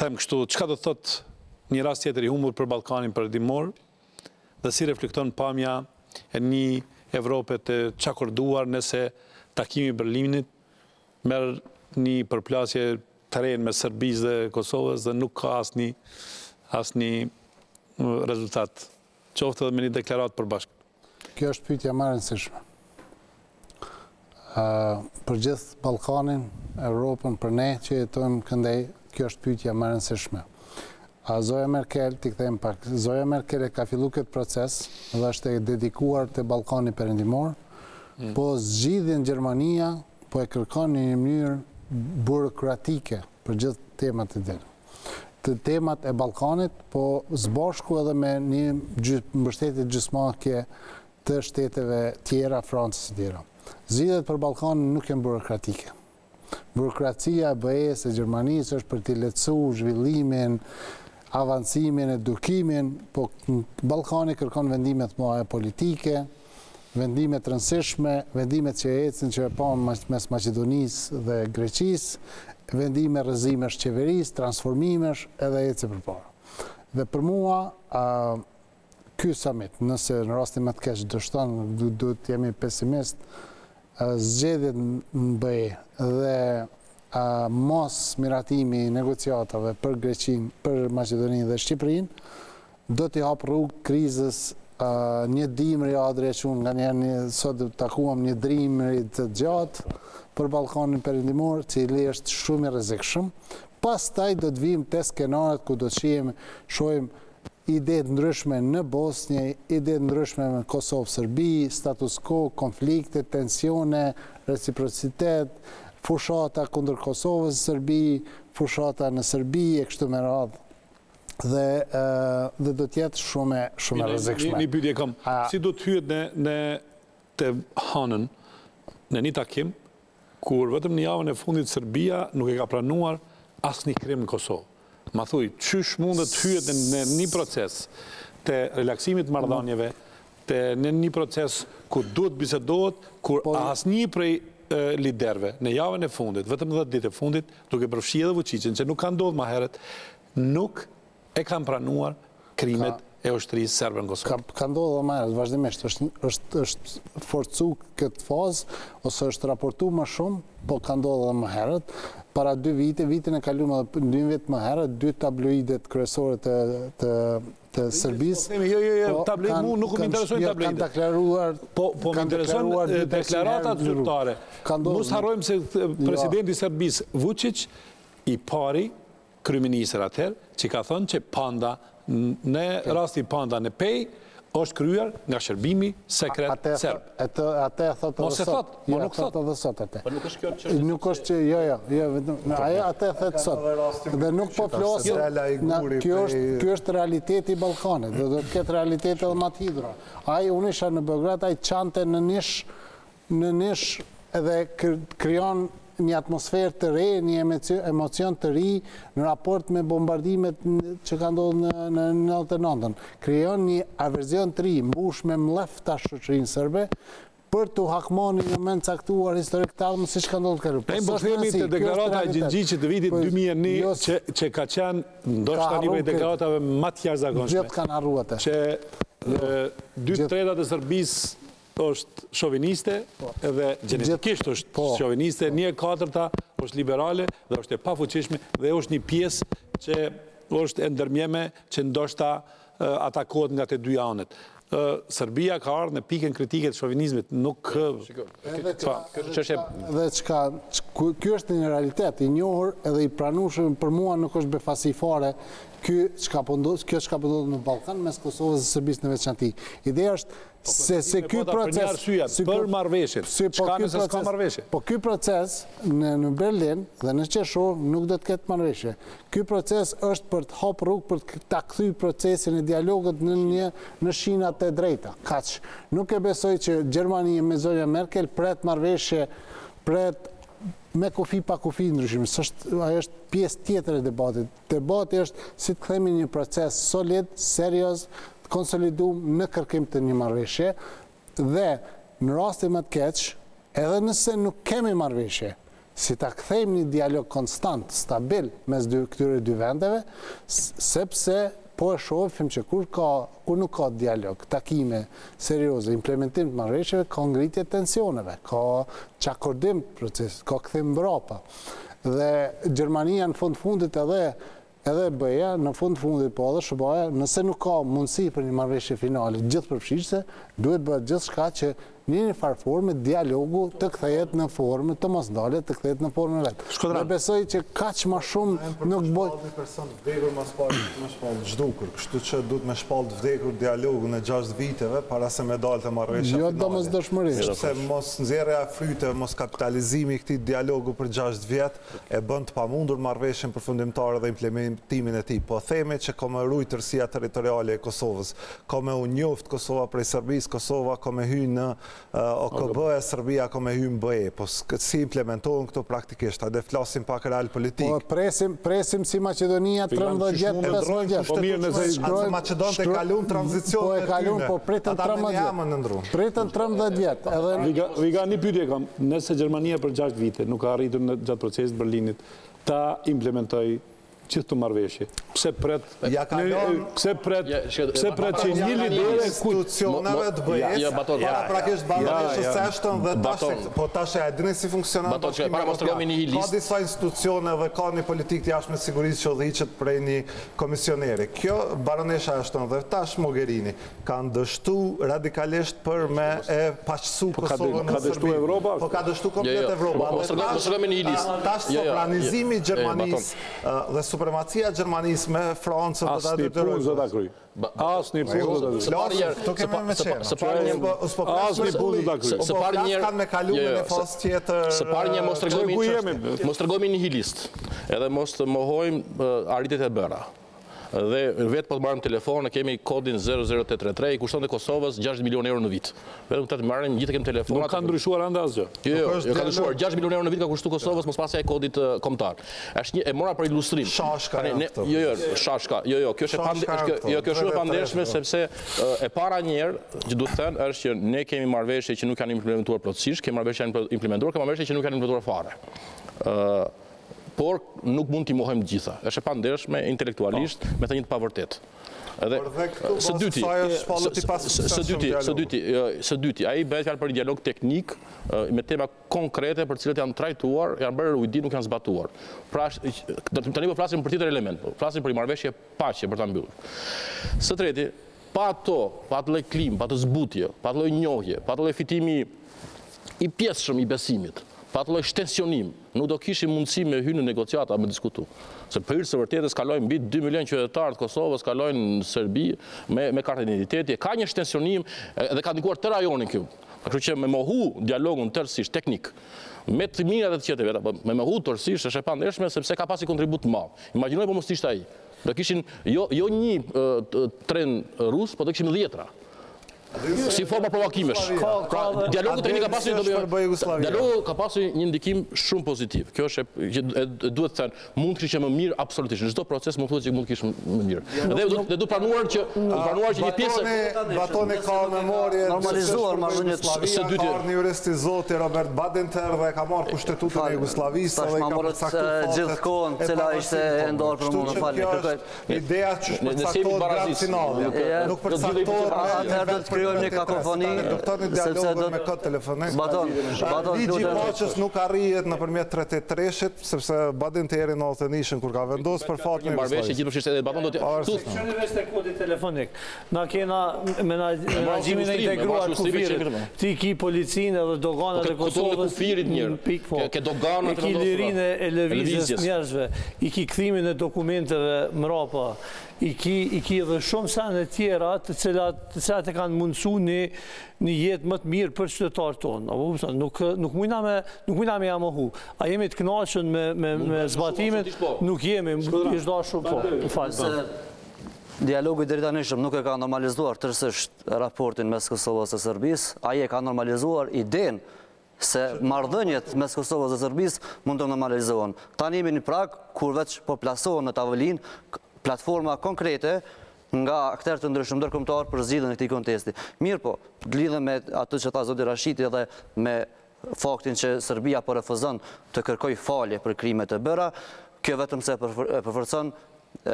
them kështu, çka do thotë një rast tjetër i humbur për Ballkanin Perëndimor dhe si reflekton pamja e një Evropë të çakorduar nëse takimi i Berlinit merr një përplasje të re me Serbisë dhe Kosovës dhe nuk ka asnjë asnjë rezultat, qoftë edhe me një deklaratë përbashkët. Kjo është pyetja më e rëndësishme. Uh, për gjithë Ballkanin, Europën, për ne që jetojmë këndej, kjo është pyetja më e rëndësishme. A Zoja Merkel, t'i kthejmë pak, Zoja Merkel e ka fillu këtë proces dhe është e dedikuar të Ballkani Perëndimor, mm. po zgjidhjen Gjermania, po e kërkon në një mënyrë burokratike për gjithë temat e delë. Të temat e Ballkanit, po zbashku edhe me një gjys mbështetje gjysmake të shteteve tjera, Francës e tjera. Zgjidhjet për Ballkanin nuk janë burokratike. Burokracia e B E-s e Gjermanisë është për t'i lehtësuar zhvillimin, avancimin, edukimin, po Ballkani kërkon vendime të mëdha politike, vendime të rëndësishme, vendime që ecin që e pamë mes Maqedonisë dhe Greqisë, vendime rrëzimesh qeverisë, transformimesh edhe ecë përpara. Dhe për mua, ky summit, nëse në rastin më të keq dështon, duhet të jemi pesimist, zgjedhjet në B E dhe a mos miratimi negociatave për Greqinë, për Maqedoninë dhe Shqipërinë do t'i hap rrugë krizës. Një dimri, Adri e qunë, nga njerë një sot takuam një dimri të gjatë për Ballkanin Perëndimor, cili është shumë i rrezikshëm. Pastaj do të vijmë te skenaret ku do të shihemi, shohim ide të ndryshme në Bosnjë, ide të ndryshme në Kosovë, Serbi, status quo, konflikte, tensione, reciprocitet, fushata kundër Kosovës, Serbi, fushata në Serbi e kështu me radhë. Dhe, uh, dhe do t'jetë shumë shumë rrezikshme. Një pyetje kam. A... Si do t'hyet në, në të hanën në një takim, kur vetëm një javën e fundit Serbia nuk e ka pranuar asnjë krim në Kosovë? Ma thuj, çysh mundet t'hyet në një proces të relaksimit marrëdhënieve, të në një proces ku duhet bisedohet, kur po... asnjë prej liderëve në javën e fundit, vetëm dhjetë ditë e fundit, duke përfshirë edhe Vučićin, që nuk ka ndodhur më herët, nuk e kanë pranuar krimet e ushtrisë serbe në Kosovë. Ka ndodhur më herët, vazhdimisht është forcuar këtë fazë, ose është raportuar më shumë, po ka ndodhur më herët. Para dy vite, vitin e kaluar edhe dy vjet më herët, dy tabloidet kryesore të të Serbisë. Jo, jo, jo, tabloid mu nuk më interesojnë tabloidet. Kanë deklaruar, po po më interesojnë deklaratat zyrtare. Mos harrojmë se presidenti i Serbisë Vučić i pari kryeministër atëherë, që ka thënë që panda, në rasti panda në pej, është kryer nga shërbimi sekret serb. Atë e thotë edhe sot. Po nuk thotë edhe sot atë. Po nuk është kjo çështje. Nuk është që jo, jo, ajo atë e thotë sot. Dhe nuk po flos. Kjo është, ky është realiteti i Ballkanit. Do të ketë realitet edhe më të hidhur. Ai unë isha në Beograd, ai çante në nish, në nish edhe krijon një atmosferë të re, një emocion të ri në raport me bombardimet që ka ndodhur në nëntëdhjetë e nëntën. Krijon një aversion të ri, mbush me mllëfta shoqërinë serbe për të hakmoni në moment caktuar historik të ardhmë siç ka ndodhur këtu. Ne po themi te deklarata e Gjinxhit të vitit dy mijë e një që ka qenë ndoshta një prej deklaratave më të jashtëzakonshme. Gjithë kanë harruar atë. Që dy tretat e Serbisë është shoviniste edhe gjenetikisht është shoviniste, një e katërta është liberale dhe është e pafuqishme dhe është një pjesë që është e ndërmjeme që ndoshta atakohet nga të dy anët. Serbia ka ardhur në pikën kritike të shovinizmit, nuk edhe çka ky është një realitet i njohur edhe i pranueshëm, për mua nuk është befasi fare kjo çka po ndodh, kjo çka po ndodh në Ballkan mes Kosovës dhe Serbisë në veçanti. Ideja është se se ky proces për marrëveshjen, çka nëse s'ka marrëveshje. Po ky proces në në Berlin dhe në Qeshov nuk do të ketë marrëveshje. Ky proces është për të hap rrugë për ta kthyer procesin e dialogut në një në shina të drejta. Kaç nuk e besoj që Gjermania me zonja Merkel pret marrëveshje, pret me kufi pa kufi ndryshim. Ajo është pjesë tjetër e debatit. Debati është si të themi një proces solid, serioz, konsoliduar në kërkim të një marrëveshje dhe në rastin më të keq, edhe nëse nuk kemi marrëveshje, si ta kthejmë një dialog konstant, stabil mes dy këtyre dy vendeve, sepse po e shohim që kur ka, kur nuk ka dialog, takime serioze, implementim të marrëveshjeve, ka ngritje tensioneve, ka çakordim proces, ka kthim mbrapa. Dhe Gjermania në fund fundit edhe edhe B E A në fund fundit po edhe S B A, nëse nuk ka mundësi për një marrëveshje finale gjithëpërfshirëse, duhet bëhet gjithçka që në një farë formë dialogu të kthehet në formë të mos dalet, të kthehet në formë vet. Ne besoj që kaq më shumë nuk bëhet një person vdekur më shpall, më shpall zhdukur, kështu që duhet më shpall vdekur dialogun e gjashtë viteve para se me dalë të marrësha. Jo domosdoshmëri, sepse mos nxjerrja e fryte, mos kapitalizimi i këtij dialogu për gjashtë vjet e bën të pamundur marrëshën përfundimtare dhe implementimin e tij. Po themi që ka më rujtërsia territoriale e Kosovës, ka më u njoft Kosova prej Serbisë, Kosova ka më hyrë në O K B e Serbia ka me hymë B E, po si implementohen këto praktikisht, a dhe flasim pak real politik. Po presim, presim si Macedonia trembëdhjetë pesëmbëdhjetë. Po mirë nëse shkrojnë... Macedonët e kalun tranzicion e tyne. Po e kalun, po pritën trembëdhjetë. Pritën trembëdhjetë vjetë. Riga, një pyetje kam, nëse Gjermania për gjashtë vite nuk ka arritur në gjatë procesit Berlinit ta implementoj gjithë të marrëveshje. Pse pret që një lider institucionave të bëhet para prakisht ballafaqes së ashtëm dhe tash po tash e dini si funksionon ka disa institucione dhe ka një politikë të jashtme të sigurisë që udhëhiqet prej një komisioneri. Kjo baronesha Ashton dhe tash Mogherini kanë dështu radikalisht për me e paqësu Kosovën në Serbi. Po ka dështu komplet Evropa. Tash sopranizimi Gjermanisë dhe supremacia Gjermanisë me Francën dhe dhe dhe dhe dhe dhe As një punë dhe dhe Së pari një Së pari një mos tregojmë nihilist edhe mos të mohojmë arritjet e bëra dhe vetë po të marrim telefon e kemi kodin zero zero tre tre tre i kushton te Kosovës gjashtë milion euro në vit. Vetëm ta marrim gjithë kemi telefonat. Nuk ka ndryshuar ende asgjë. Jo, jo ka ndryshuar gjashtë milion euro në vit ka kushtuar Kosovës mos pasi ai kodit kombëtar. Është një e mora për ilustrim. Shashka. Jo, jo, shashka. Jo, jo, kjo është pandeshme, jo kjo është pandeshme sepse e para një herë që duhet të thënë është që ne kemi marrëveshje që nuk janë implementuar plotësisht, kemi marrëveshje që janë implementuar, kemi marrëveshje që nuk janë implementuar fare. Ë por nuk mund t'i mohojmë gjitha. Është e pandershme intelektualisht me të një të pavërtetë. Së dyti, së dyti, së dyti, ai bëhet fjalë për një dialog teknik me tema konkrete për cilat janë trajtuar, janë bërë ujdi, nuk janë zbatuar. Pra, tani po flasim për tjetër element, po flasim për marrëveshje paqe për ta mbyllur. Së treti, pa ato, pa atë lloj klim, pa atë zbutje, pa atë lloj njohje, pa atë lloj fitimi i pjesëshëm i besimit. Pa të lojsh tensionim, nuk do kishim mundësi me hynë negociata, me diskutu. Se për së vërtetës kalojnë mbi dy milion qytetarë të Kosovës, kalojnë në Serbi me, me kartë identiteti. Ka një shtensionim dhe ka ndikuar të rajonin kjo. Kështu që me mohu dialogun tërësisht teknik, me të mirat e të qeteve, me mohu tërësisht është e pandershme sepse ka pasi kontribut të madh. Imagjinoj po mos ishte ai. Do kishin jo, jo një uh, tren rus, po do kishin dhjetra. Si forma provokimesh. Pra, dialogu teknik ka pasur dialogu ka pasur një ndikim shumë pozitiv. Kjo është duhet të thënë, mund të kishte më mirë absolutisht. Në çdo proces mund thuhet që mund të kishte më mirë. Dhe duhet pranuar që pranuar që një pjesë Batoni ka memorie normalizuar marrëdhëniet slave. Së dyti ardhi juristi zoti Robert Badinter dhe ka marrë kushtetutën e Jugosllavisë dhe ka përcaktuar gjithkohën, cila ishte e ndarë për mua falë. Kërkoj ideja që përcaktohet gjatë finalit. Nuk përcaktohet një kakofoni, sepse do me këtë telefonin. Ligji i paqes nuk arrihet nëpërmjet tre tre tre-shit, sepse Badinteri në Athenishën kur ka vendosur për fatin e marrëveshjes gjithmonë edhe Baton do të thotë kodit telefonik. Na kena menaxhimin e integruar kufirit. Ti ki policinë edhe doganat e Kosovës kufirit mirë. Ke doganat e lirinë e lëvizjes njerëzve, i ki kthimin e dokumenteve mbrapa. I ki edhe shumë sene tjera të cilat e kanë mundësu një jetë më të mirë për qytetarët tonë. Nuk mujna me jamohu. A jemi të kënaqur me zbatimin? Nuk jemi, ishtë da shumë po. Dialogu deri tani nuk e ka normalizuar tërësisht raportin mes Kosovës e Serbisë. Ai e ka normalizuar idenë se marrëdhëniet mes Kosovës e Serbisë mund të normalizohen. Tani jemi në prag kur veç po plasohen në tavolinë platforma konkrete nga aktorët e ndryshëm ndërkombëtar për zgjidhjen e këtij kontesti. Mirë po, lidhem me atë që tha zoti Rashiti edhe me faktin që Serbia po refuzon të kërkoj falje për krimet e bëra, kjo vetëm se përforcon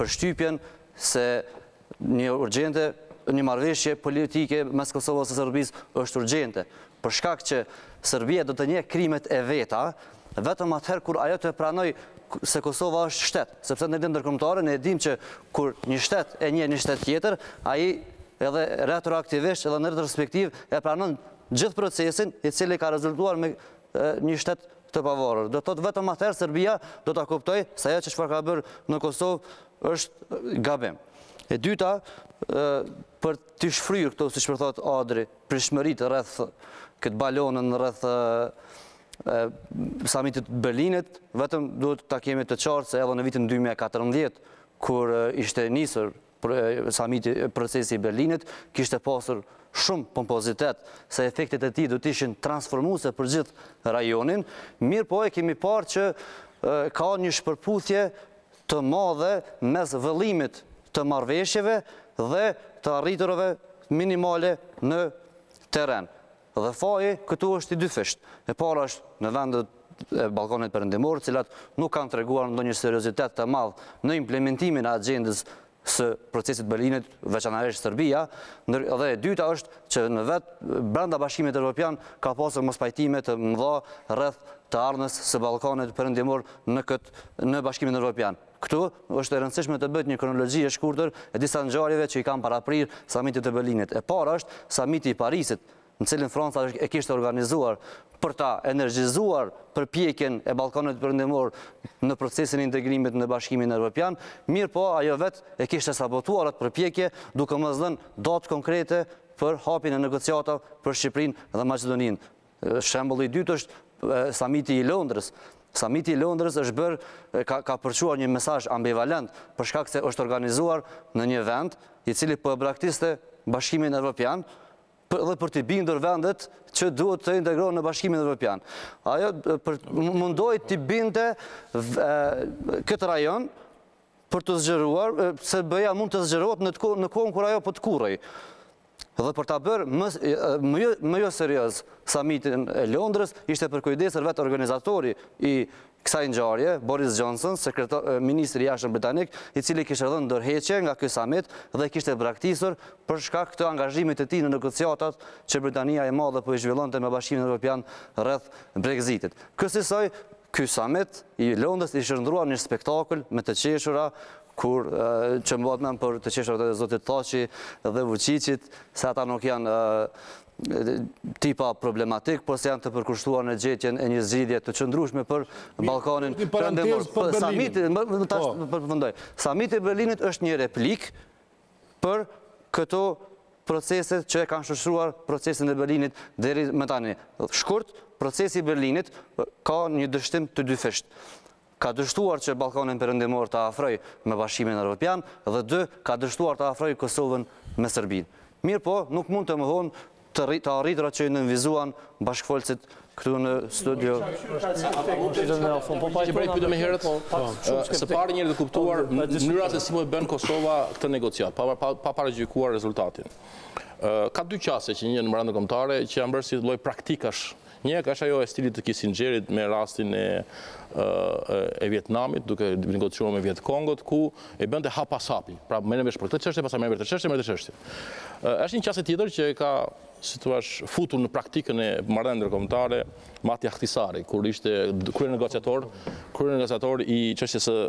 përshtypjen se një urgjente, një marrëveshje politike mes Kosovës së Serbisë është urgjente, për shkak që Serbia do të njeh krimet e veta vetëm atëherë kur ajo të pranoj se Kosova është shtet, sepse në lidhje ndërkombëtare ne dim që kur një shtet e njeh një shtet tjetër, ai edhe retroaktivisht edhe në retrospektiv e pranon gjithë procesin i cili ka rezultuar me një shtet të pavarur. Do të thotë vetëm atëherë Serbia do ta kuptojë se ajo që çfarë ka bërë në Kosovë është gabim. E dyta, për të shfryrë këto siç më thot Adri, prishmëritë rreth këtë balonën rreth samitit Berlinit, vetëm duhet ta kemi të qartë se edhe në vitin dy mijë e katërmbëdhjetë, kur ishte nisur samiti procesi i Berlinit, kishte pasur shumë pompozitet, se efektet e tij do të ishin transformuese për gjithë rajonin. Mirë po, e kemi parë që ka një shpërputhje të madhe mes vëllimit të marrëveshjeve dhe të arriturave minimale në teren. Dhe faji këtu është i dyfisht. E para është në vendet e Ballkanit Perëndimor, cilat nuk kanë treguar ndonjë seriozitet të madh në implementimin e agjendës së procesit Berlinit, veçanërisht Serbia, dhe e dyta është që në vetë brenda Bashkimit Evropian ka pasur mospajtime të mëdha rreth të ardhmës së Ballkanit Perëndimor në këtë në Bashkimin Evropian. Këtu është e rëndësishme të bëhet një kronologji e shkurtër e disa ngjarjeve që i kanë paraprirë samitit të Berlinit. E para është samiti i Parisit, në cilin Franca e kishte organizuar për ta energjizuar përpjekjen e Ballkanit Perëndimor në procesin e integrimit në Bashkimin Evropian, mirë po ajo vetë e kishte sabotuar atë përpjekje duke mos dhënë datë konkrete për hapjen e negociatave për Shqipërinë dhe Maqedoninë. Shembulli i dytë është samiti i Londrës. Samiti i Londrës është bërë, ka, ka përçuar një mesazh ambivalent për shkak se është organizuar në një vend i cili po e braktiste Bashkimin Evropian dhe për të bindur vendet që duhet të integrohen në Bashkimin Evropian. Ajo për, mundoi të binte këtë rajon për të zgjeruar, se bëja mund të zgjerohet në, në kohën kur ajo po të kurrej. Dhe për ta bërë më, më, më jo serioz samitin e Londrës, ishte përkujdesur vetë organizatori i kësaj ngjarje, Boris Johnson, sekretar, ministri i jashtëm britanik, i cili kishte dhënë dorëheqje nga ky samit dhe kishte braktisur për shkak të angazhimit të tij në negociatat që Britania e Madhe po i zhvillonte me Bashkimin Evropian rreth Brexitit. Kësaj, ky samit i Londrës i shndruar një spektakël me të qeshura kur uh, që mbohet men për të qeshur të zotit Thaçi dhe Vučićit, se ata nuk janë uh, tipa problematik, por se janë të përkushtuar në gjetjen e një zgjidhje të qëndrueshme për Ballkanin Perëndimor. Për Berlinit, samiti i Berlinit është një replik për këto proceset që e kanë shoqëruar procesin e Berlinit deri më tani. Shkurt, procesi i Berlinit ka një dështim të dyfisht. Ka dështuar që Ballkanin Perëndimor të afroj me Bashkimin Evropian dhe dy, ka dështuar të afroj Kosovën me Serbinë. Mirë po, nuk mund të mohon të arritura që i nënvizuan bashkëfolësit këtu në studio. Së pari njëri të kuptuar mënyrat se si më bën Kosova këtë negociat, pa paragjykuar rezultatin. Ka dy qase që një në mbranda kombëtare që janë bërë si lloj praktikash. Një ka ajo e stilit të Kissingerit me rastin e, e Vietnamit, duke negociuar me Vietkongot, ku e bënte hap pas hapi. Pra merrem vesh për këtë çështje, pastaj merrem për këtë çështje, merrem për këtë çështje. Është një çështje tjetër që ka, si thua, futur në praktikën e marrëdhënieve ndërkombëtare Martti Ahtisaari, kur ishte krye negociator, krye negociator i çështjes së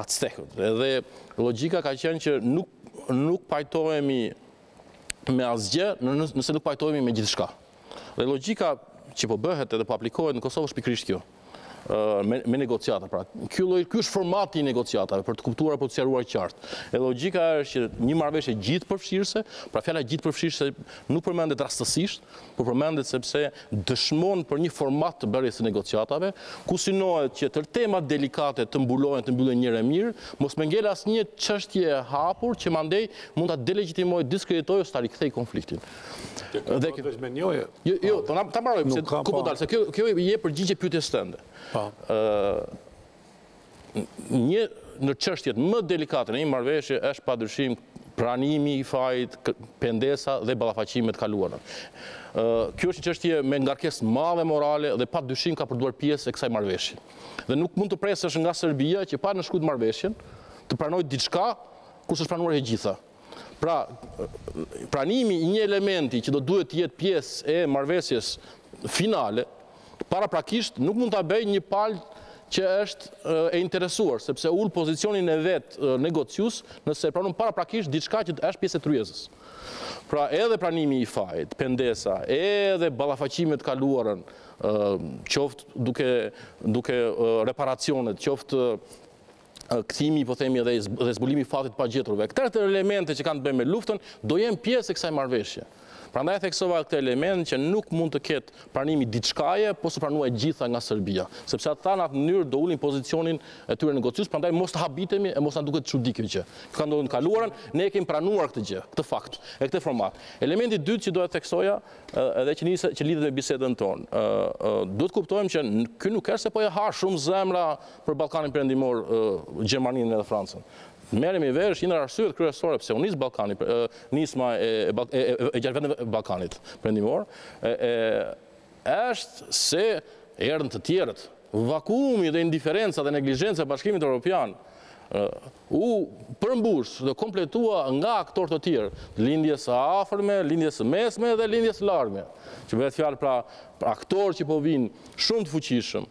Aztekut. Edhe logjika ka qenë që nuk nuk pajtohemi me asgjë, nëse nuk pajtohemi me gjithçka. Dhe logjika që po bëhet edhe po aplikohet në Kosovë është pikërisht kjo, me, me negociata. Pra, ky lloj, ky është formati i negociatave për të kuptuar apo të sqaruar qartë. E logjika është një marrëveshje gjithëpërfshirëse, pra fjala gjithëpërfshirëse nuk përmendet rastësisht, por përmendet sepse dëshmon për një format të bërjes së negociatave, ku synohet që të temat delikate të mbulohen, të mbyllen njëherë mirë, mos më ngel asnjë çështje e hapur që mandej mund ta delegjitimojë, diskreditojë ose ta rikthejë konfliktin. Dhe kjo është menjoje. Jo, jo, ta mbaroj, se ku po dal, se kjo kjo i jep përgjigje pyetjes tënde. Një në çështjet më delikate në një marrëveshje është padyshim pranimi i fajit, pendesa dhe ballafaqime të kaluara. Kjo është një çështje me ngarkesë madhe morale dhe padyshim ka përduar pjesë e kësaj marrëveshje. Dhe nuk mund të presësh nga Serbia që pa në shkruajtur marrëveshjen të pranojë diçka kur s'është pranuar e gjitha. Pra, pranimi i një elementi që do duhet të jetë pjesë e marrëveshjes finale, paraprakisht nuk mund ta bëj një palë që është e interesuar, sepse ul pozicionin e vet negociues nëse pranon paraprakisht diçka që është pjesë e tryezës. Pra, edhe pranimi i fajit, pendesa, edhe ballafaqimet kaluarën, qoftë duke duke reparacionet, qoftë kthimi, po themi, edhe zbulimi i fatit pa gjeturve. Këto elemente që kanë të bëjnë me luftën do jenë pjesë e kësaj marrëveshje. Prandaj theksova këtë element që nuk mund të ketë pranimi diçkaje, po s'u pranuaj gjitha nga Serbia, sepse ata në atë mënyrë do ulin pozicionin e tyre negociues, prandaj mos të habitemi e mos na duket çudi kjo gjë. Ka ndodhur në të kaluarën, ne e kemi pranuar këtë gjë, këtë fakt, e këtë format. Elementi i dytë që do të theksoja, edhe që nisi që lidhet me bisedën tonë, duhet të kuptojmë që ky nuk është se po e ha shumë zemra për Ballkanin Perëndimor, Gjermaninë dhe Francën. Merremi vesh, një arsye kryesore pse u nis Ballkani, nisma e e e Ballkanit Perëndimor, është se erdhën të tjerët, vakuumi dhe indiferenca dhe neglizhenca e Bashkimit Evropian u përmbush dhe kompletua nga aktor të tjerë, lindjes së afërme, lindjes së mesme dhe lindjes së largme. Që bëhet fjalë pra aktorë që po vinë shumë të fuqishëm,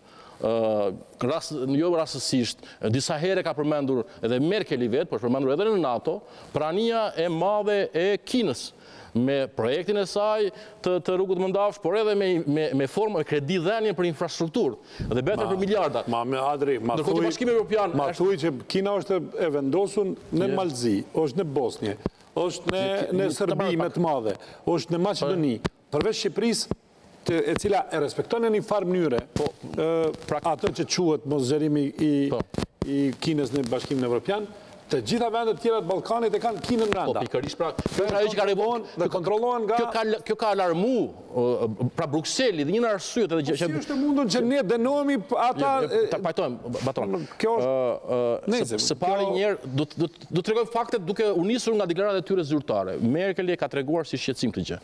jo rastësisht, disa herë ka përmendur edhe Merkeli vetë, por përmendur edhe në NATO, prania e madhe e Kinës me projektin e saj të, të rrugët mëndafsh, por edhe me, me, me formë e kreditdhënie për infrastrukturë, dhe betër për miliarda. Ma me Adri, ma thuj, Europian, ma thuj është... që Kina është e vendosur në yes. Malzi, është në Bosnje, është në, në Serbi me të madhe, është në Maqedoni, përveç Shqipërisë, të, e cila e respekton në një farë mënyre, po, e, atë që quhet mosgjërimi i, i Kinës në Bashkimin Evropian, të gjitha vendet tjera të Ballkanit e kanë Kinën brenda. Po pikërisht pra, kjo është ajo që ka revonë dhe kontrollohen nga kjo ka kjo ka alarmu pra Brukseli dhe një arsye edhe që është mundur që ne dënohemi ata ta pajtojmë baton. Kjo është së pari një herë do do do t'rregoj faktet duke u nisur nga deklaratat e tyre zyrtare. Merkel e ka treguar si shqetësim këtë gjë.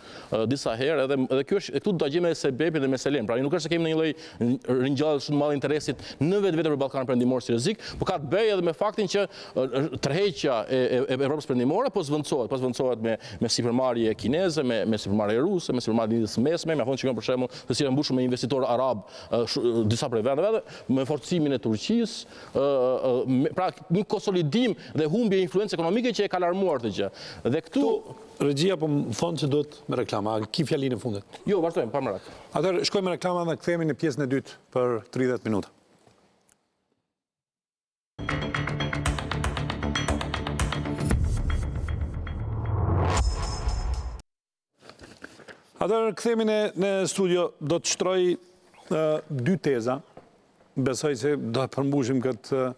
Disa herë edhe edhe kjo është këtu do ta gjejmë me sebepin dhe me selem. Pra nuk është se kemi ndonjë lloj ringjallje shumë madhe interesit në vetvete për Ballkanin Perëndimor si rrezik, por ka të bëjë edhe me faktin që tërheqja e Evropës Perëndimore po zvendcohet, po zvendcohet me me sipërmarrje kineze, me me sipërmarrje ruse, me sipërmarrje të mesme, me afon shikon për shembull se si janë mbushur me investitorë arab disa prej vendeve, me forcimin e Turqisë, pra një konsolidim dhe humbje influencë ekonomike që e ka alarmuar këtë gjë. Dhe këtu regjia po më thonë që duhet me reklama, ki fjalinë e fundit. Jo, vazhdojmë pa merak. Atëherë shkojmë me reklama dhe kthehemi në pjesën e dytë për tridhjetë minuta. Atër, këthemi në studio, do të shtroj uh, dy teza. Besoj se do të përmbushim këtë uh,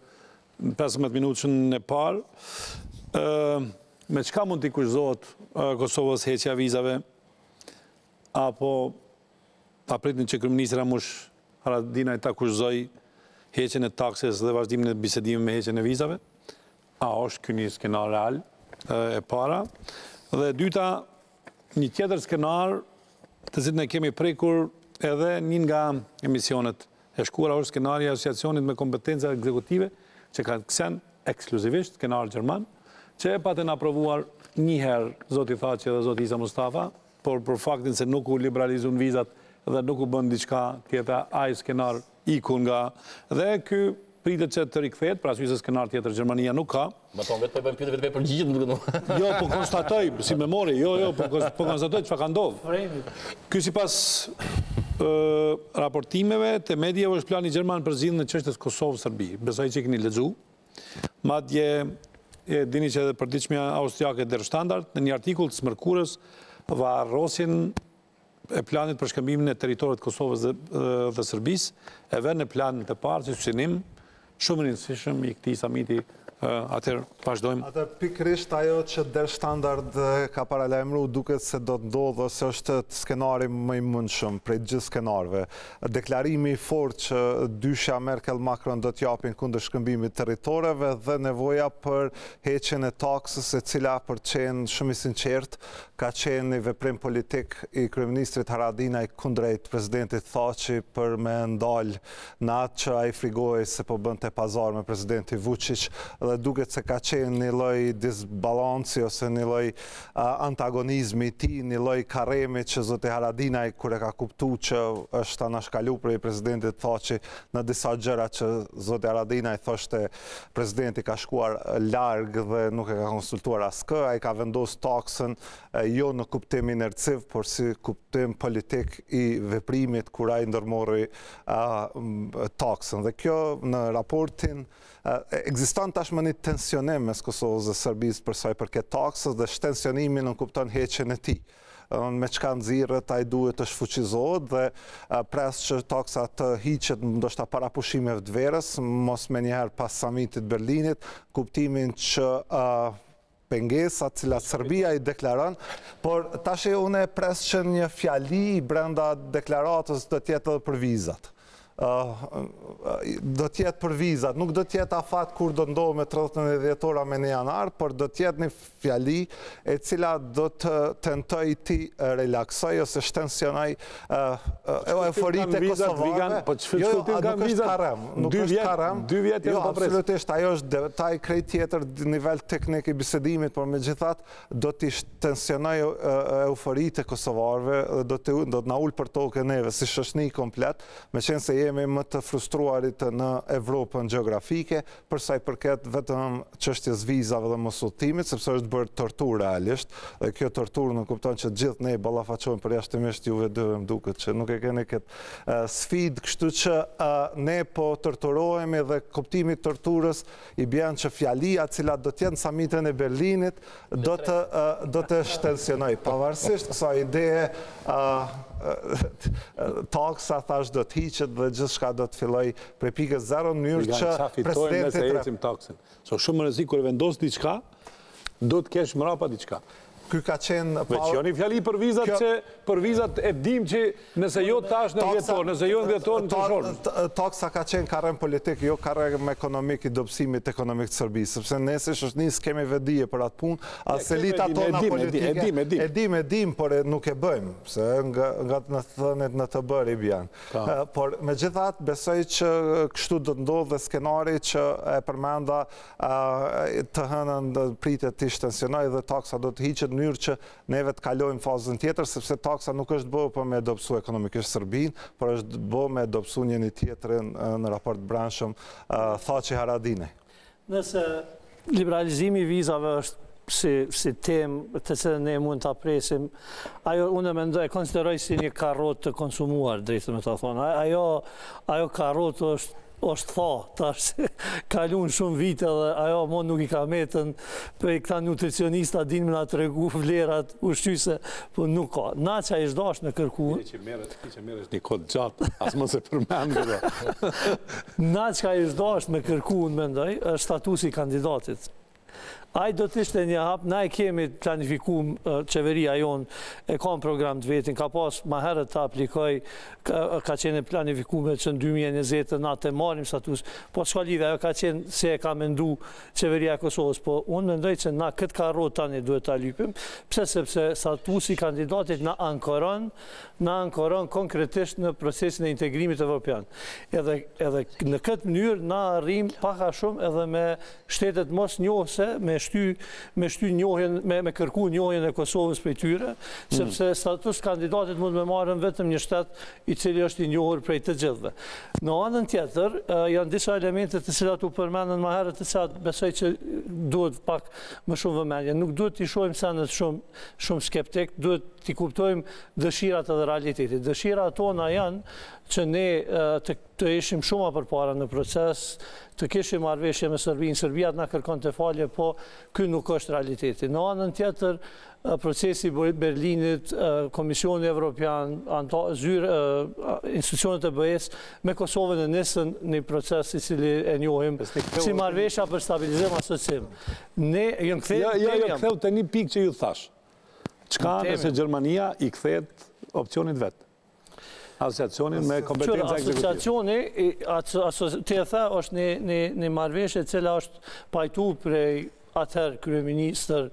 pesëmbëdhjetë minutën në parë. Uh, me çka mund t'i kushtohet uh, Kosovës heqja vizave? Apo ta pritni që kryeministri Ramush Haradinaj ta kushtojë heqjen e takses dhe vazhdimin e bisedimit me heqjen e vizave? A është ky një skenar real uh, e para? Dhe dyta, një tjetër skenar të cilën ne kemi prekur edhe një nga emisionet e shkuara është skenari i asociacionit me kompetenca ekzekutive që ka kësen ekskluzivisht skenar gjerman që e paten aprovuar një herë zoti Thaçi dhe zoti Isa Mustafa, por për faktin se nuk u liberalizuan vizat dhe nuk u bën diçka tjetër ai skenar iku nga dhe ky pritet që të rikthehet, pra arsye se skenar tjetër Gjermania nuk ka. Baton vetë po bëjmë pyetje vetë për përgjigjet nuk do. Jo, po konstatoj si më mori, jo, jo, po po konstatoj çfarë ka ndodhur. Ky sipas ë raportimeve të mediave është plani gjerman për zgjidhjen e çështës Kosovë-Serbi. Besoj që keni lexuar. Madje e dini që edhe përditshmja austriake Der Standard në një artikull të smerkurës varrosin e planit për shkëmbimin e territorit të Kosovës dhe, dhe Serbisë, e vënë në planin e parë si synim shumë rëndësishëm i këtij samiti, atëherë vazhdojmë. Atë pikërisht ajo që Der Standard ka paralajmëruar duket se do të ndodhë ose është skenari më i mundshëm prej gjithë skenarëve. Deklarimi i fortë që dyshja Merkel Macron do të japin kundër shkëmbimit të territoreve dhe nevoja për heqjen e taksës, e cila për qenë shumë i sinqertë ka qenë një veprim politik i kryeministrit Haradinaj kundrejt presidentit Thaçi për me ndal në atë që ai frigoi se po bënte pazar me presidentin Vučić, dhe duket se ka qenë një lloj disbalanci ose një lloj uh, antagonizmi i tij, një lloj karremi që zoti Haradinaj kur e ka kuptuar që është anashkalu prej presidentit Thaçi në disa gjëra që zoti Haradinaj thoshte presidenti ka shkuar larg dhe nuk e ka konsultuar askë, ai ka vendosur taksën uh, jo në kuptim inerciv, por si kuptim politik i veprimit kur ai ndërmori uh, taksën. Dhe kjo në raportin uh, ekziston tashmë një tensionim mes Kosovës dhe Serbisë për sa i përket taksës dhe shtensionimin në kupton heqjen e tij. Me çka nxirret ai duhet të shfuqizohet dhe pres që taksa të hiqet ndoshta para pushimeve të verës, mos më njëherë pas samitit të Berlinit, kuptimin që uh, pengesa cilat Serbia i deklaron, por tash unë e pres që një fjali brenda deklaratës do të jetë edhe për vizat. do tjetë për vizat, nuk do tjetë afat kur do ndohë me tridhjetë e nëntë dhjetora me një janar, por do tjetë një fjali e cila do të tentoj ti relaksoj ose shtensionaj euforit e Kosovarve. Jo, nuk është karem, nuk është karem, jo, absolutisht, ajo është detaj krejt tjetër nivel teknik i bisedimit, por me gjithat do t'i shtensionaj euforit e Kosovarve, do të na ullë për tokë e neve, si shëshni komplet, me qenë se jemi më të frustruarit në Evropën geografike, përsa i përket vetëm çështjes vizave dhe mosutimit, sepse është bërë tortur realisht, dhe kjo tortur në kupton që gjithë ne i ballafaqojmë për jashtimisht juve dëvëm duket që nuk e keni këtë sfid, kështu që ne po torturohemi dhe kuptimi torturës i bjen që fjalia cilat do t'jenë samitën e Berlinit do të, do të shtensionoj. Pavarësisht kësa ideje taksa thash do t'hiqet dhe gjithë shka do të filloj prej pikës zero në njërë që presidentit... Nga në taksin. So, shumë rëzi, kërë vendosë diqka, do të kesh mrapa diqka. Kërë ka qenë... Veqioni fjali për vizat që... Për vizat e dim që nëse jo tash në vjetor, nëse jo në vjetor në të shonë. Taksa ka qenë karem politik, jo karem ekonomik i dobësimit ekonomik të Serbisë, sepse nëse shëshnis kemi vedije për atë punë, aselita tona politike... Edim, edim, por nuk e bëjmë, se nga të në thënit në të bërë i bjanë. Por me gjithat, besoj që kështu do të ndodhë dhe skenari që e përmenda të hënën pritet të shtensionoj dhe taksa do të hiqet njërë që neve të kalojmë fazën tjetër, sepse taksa nuk është bëhë për me dobësu ekonomikisht Serbin, por është bëhë me dobësu njëni tjetërin në raport branshëm Thaçi Haradinaj. Nëse liberalizimi vizave është si temë të cilë ne mund të apresim, ajo unë e konsideroj si një karot të konsumuar, drejtë me të thonë. Ajo karot është është tha, tash, kalun shumë vite dhe ajo mon nuk i ka metën për këta nutricionista din më nga të regu vlerat ushqyse, për nuk ka. Na që a ishtë dash në kërku... Ti që merë është një kod gjatë, asë më se përmendë dhe. Na që a ishtë dash me kërku, në mendoj, është statusi kandidatit. Ai do të ishte një hap, na e kemi planifikum qeveria jonë, e ka në program të vetin, ka pas ma herët të aplikoj, ka qenë planifikume që në dy mijë e njëzet na të marim status, po shka lidhe, ajo ka qenë se e ka mendu qeveria Kosovës, po unë mendoj që na këtë karot tani duhet të alypim, pse sepse statusi kandidatit na ankoron, na ankoron konkretisht në procesin e integrimit evropian. Edhe në këtë mënyrë na rrim paka shumë edhe me shtetet mos njohëse, me me shty njohen, me kërku njohen e Kosovës për tyre, sepse status kandidatit mund me marën vetëm një shtetë i cili është i njohur prej të gjithve. Në anën tjetër, janë disa elementet të cilat u përmenën ma herët të cilat besoj që duhet pak më shumë vëmenje. Nuk duhet t'i shojmë senet shumë skeptik, duhet t'i kuptojmë dëshirat edhe realitetit. Dëshirat tona janë që ne të ishim shumë përpara në proces, të kishim marrëveshje me Serbinë, Serbia na kërkon të falje, po ky nuk është realiteti. Në anën tjetër, procesi Berlinit, Komisioni Evropian, institucionet e B E S, me Kosovën e nisën një proces i cili e njohim si marrëveshja për stabilizim asocim. Ja, ja, ktheu të një pikë që ju thash. Çka nëse Gjermania i kthehet opcionit vetë? Asociacionin me kompetenca ekzekutive. Asociacioni, të e the, është një marrëveshje cila është pajtu prej atëherë kryeministër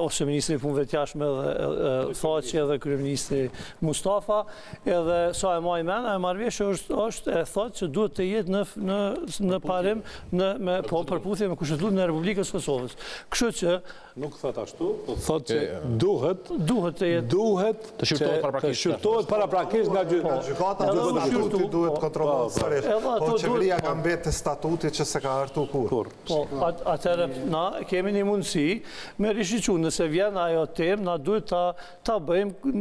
ose Ministri Punëve të Jashtme dhe Thaçi dhe Kryeministri Mustafa, edhe sa e maj mena, e marrëveshja është e thotë që duhet të jetë në parim me përputhje me Kushtetutën e Republikës Kosovës. Kështu që... Nuk thot ashtu, thot që duhet të shqyrtohet paraprakisht nga gjykata. Edhe u shqyrtu duhet kontrolluar sërish, po qeveria ka mbetë statutit që se ka hartu kur. Po, atëherë na kemi një mundësi me rishiqu, nëse vjen ajo temë, na duhet ta bëjmë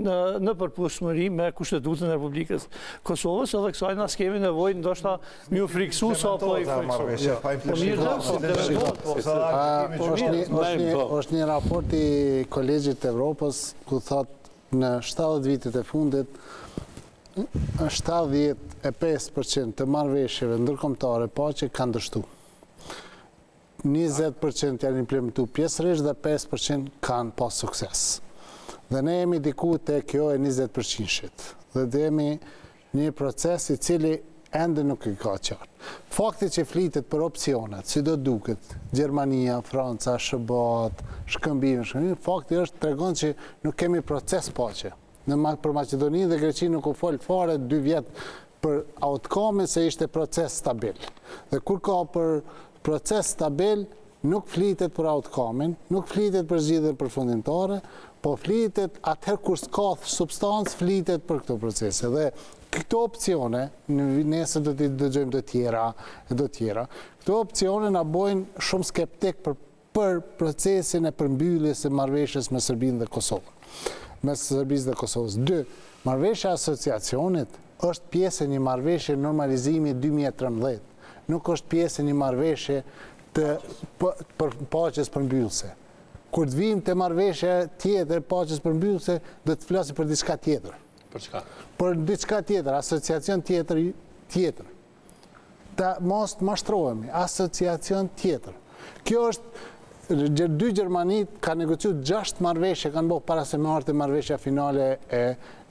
në përpushmëri me Kushtetutën e Republikës Kosovës, edhe kësaj na s'kemi nevojë ndoshta më u friksu sa po i friksu. Po mirë, po është një raport i Kolegjit të Evropës, ku thot në shtatëdhjetë vitet e fundit, shtatëdhjetë e pesë përqind të marrëveshjeve ndërkombëtare paqe kanë dështu. njëzet përqind janë implementu pjesërisht dhe pesë përqind kanë pas sukses. Dhe ne jemi diku te kjo e njëzet përqind-shit. Dhe jemi një proces i cili ende nuk e ka qartë. Fakti që flitet për opcionet, si do duket, Gjermania, Franca, shëbat, shkëmbime, shkëmbime, fakti është tregon që nuk kemi proces paqe. Për Maqedoninë dhe Greqinë nuk u fol fare dy vjetë për outcome se ishte proces stabil. Dhe kur ka për proces stabil, nuk flitet për outcome, nuk flitet për zgjidhjen përfundimtare, po flitet atëherë kur s'ka substancë, flitet për këto procese. Dhe këto opcione, nesër do t'i dëgjojmë të tjera, do tjera, këto opcione na bojnë shumë skeptik për, për procesin e përmbylljes e marrëveshjes me Serbinë dhe Kosovën. Mes Serbisë dhe Kosovës. Dy, marrëveshja e asociacionit është pjesë e një marrëveshje normalizimi dy mijë e trembëdhjetë. Nuk është pjesë e një marrëveshje të paqes përmbyllëse. Kur të vijmë te marrëveshja tjetër e paqes përmbyllëse, do të flasim për diçka tjetër. Për çka? Për diçka tjetër, asociacion tjetër tjetër. Ta mos të mashtrohemi, asociacion tjetër. Kjo është dy Gjermanit ka negociuar gjashtë marrëveshje, kanë bërë para se marrë të marrëveshja finale e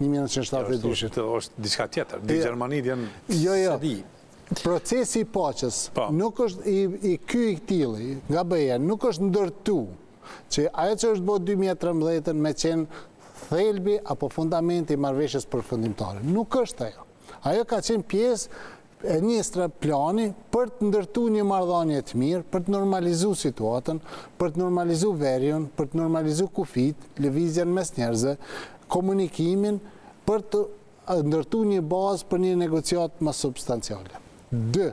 një mijë nëntëqind e shtatëdhjetë. Është diçka tjetër. Dy Gjermanit janë. Jo, jo. Procesi i paqes nuk është i ky i këtilli, nga B E-ja, nuk është ndërtu që ajo që është bërë dy mijë e trembëdhjetë me qenë thelbi apo fundamenti i marrëveshjes përfundimtare. Nuk është ajo. Ajo ka qenë pjesë e një straplani për të ndërtu një marrëdhënie të mirë, për të normalizu situatën, për të normalizu veriun, për të normalizu kufit, lëvizjen mes njerëzve, komunikimin, për të ndërtu një bazë për një negociat më substanciale. Dë,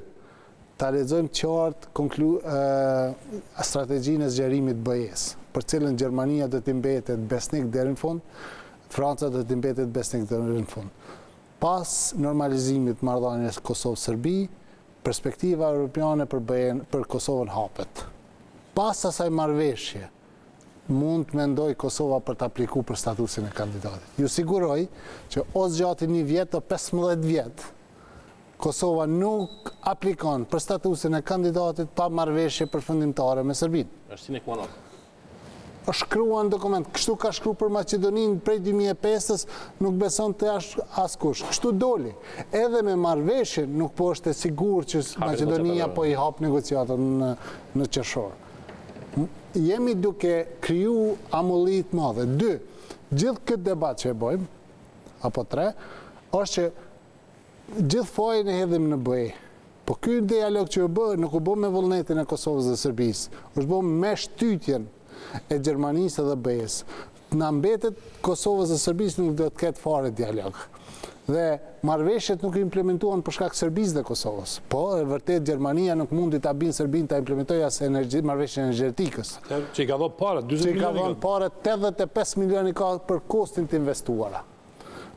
ta lexojmë qartë konklu, e, strategjinë e zgjerimit B E-s, për cilën Gjermania do të mbetet besnik deri në fund, Franca do të mbetet besnik deri në fund. Pas normalizimit marrëdhënies Kosovë-Serbi, perspektiva europiane për, për Kosovën hapet. Pas asaj marrëveshje, mund të mendoj Kosova për të aplikuar për statusin e kandidatit. Ju siguroj që ose gjatë një vjet o pesëmbëdhjetë vjet, Kosova nuk aplikon për statusin e kandidatit pa marrëveshje përfundimtare me Serbinë. Është sine qua non. Është shkruar në dokument. Kështu ka shkruar për Maqedoninë prej dy mijë e pesës, nuk beson të askush. Kështu doli. Edhe me marrëveshjen nuk po është e sigurt që Maqedonia po i hap negociatën në, në qershor. Jemi duke kriju amulli të madhe. Dy, gjithë këtë debat që e bojmë, apo tre, është që gjithë fojën e hedhim në B E. Po ky dialog që u bë, nuk u bë me vullnetin e Kosovës dhe Serbisë. U bë me shtytjen e Gjermanisë dhe B E-s. Në mbetet, Kosovës dhe Serbisë nuk do të ketë fare dialog. Dhe marrëveshjet nuk implementuan për shkak Serbisë dhe Kosovës. Po, e vërtet, Gjermania nuk mundi ta binë Serbinë ta implementojë as marrëveshjen energjetikës. Që i ka dhënë parë, dyzet milion. Që i ka dhënë parë, tetëdhjetë e pesë milion ka për kostin të investuara.